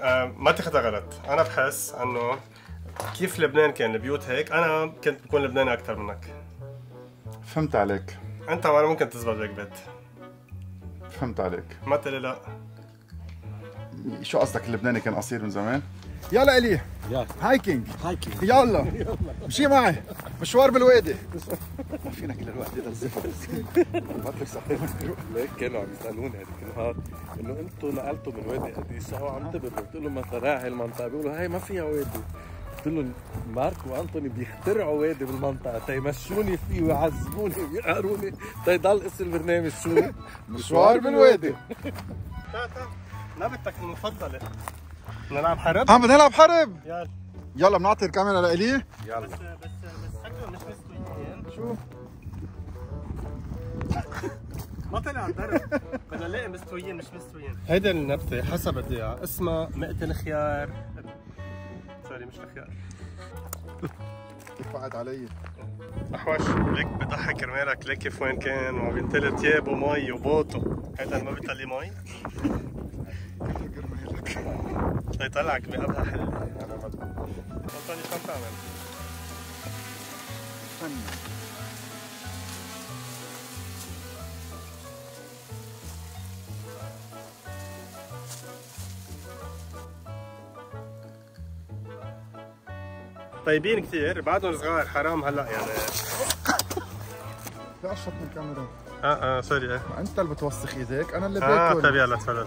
آه ما تاخذها غلط، انا بحس انه كيف لبنان كان البيوت هيك، انا كنت بكون لبناني اكثر منك. فهمت عليك. انت وانا ممكن تزبط هيك بيت. فهمت عليك. ما تقلي لا. شو قصدك اللبناني كان قصير من زمان؟ يلا الي يلا هايكينج هايكينج يلا يلا مشي معي مشوار بالوادي. ما فينا كل الوقت هذا الزفت. بعتلك صحيح ليك كانوا عم يسالوني هذيك النهار انه انتم نقلتوا من وادي قد ايش سوا عم تبروا؟ قلت لهم مثلا هاي المنطقه، بيقولوا هاي ما فيها وادي. قلت لهم مارك وانطوني بيخترعوا وادي بالمنطقه تيمشوني فيه ويعذبوني ويقهروني تيضل اسم البرنامج شو؟ مشوار بالوادي. تعال تعال لعبتك المفضله. بدنا نلعب حرب؟ اه بدنا نلعب حرب؟ يلا يلا بنعطي الكاميرا لإلي؟ يلا بس بس بس شكله مش مسكين. شو؟ ما طلع الضرب، بدنا نلاقي مستويين مش مستويين. هيدي النبتة حسب بدي اياها، اسمها مقت الخيار. سوري مش الخيار. كيف قعد علي؟ احوش ليك بضحك كرمالك، ليك كيف وين كان وعم ينتلي تيابه مي وبوطه، هيدا ما بيطلي مي؟ يطلعك بأبقى حل. أنا ما أنطوني شو عم تعمل؟ فن. طيبين كثير، بعدهم صغار حرام هلا يعني. في قشطة من الكاميرا. اه اه سوري. ما أنت اللي بتوسخ إيديك، أنا اللي باكل. اه طيب يلا تفضل.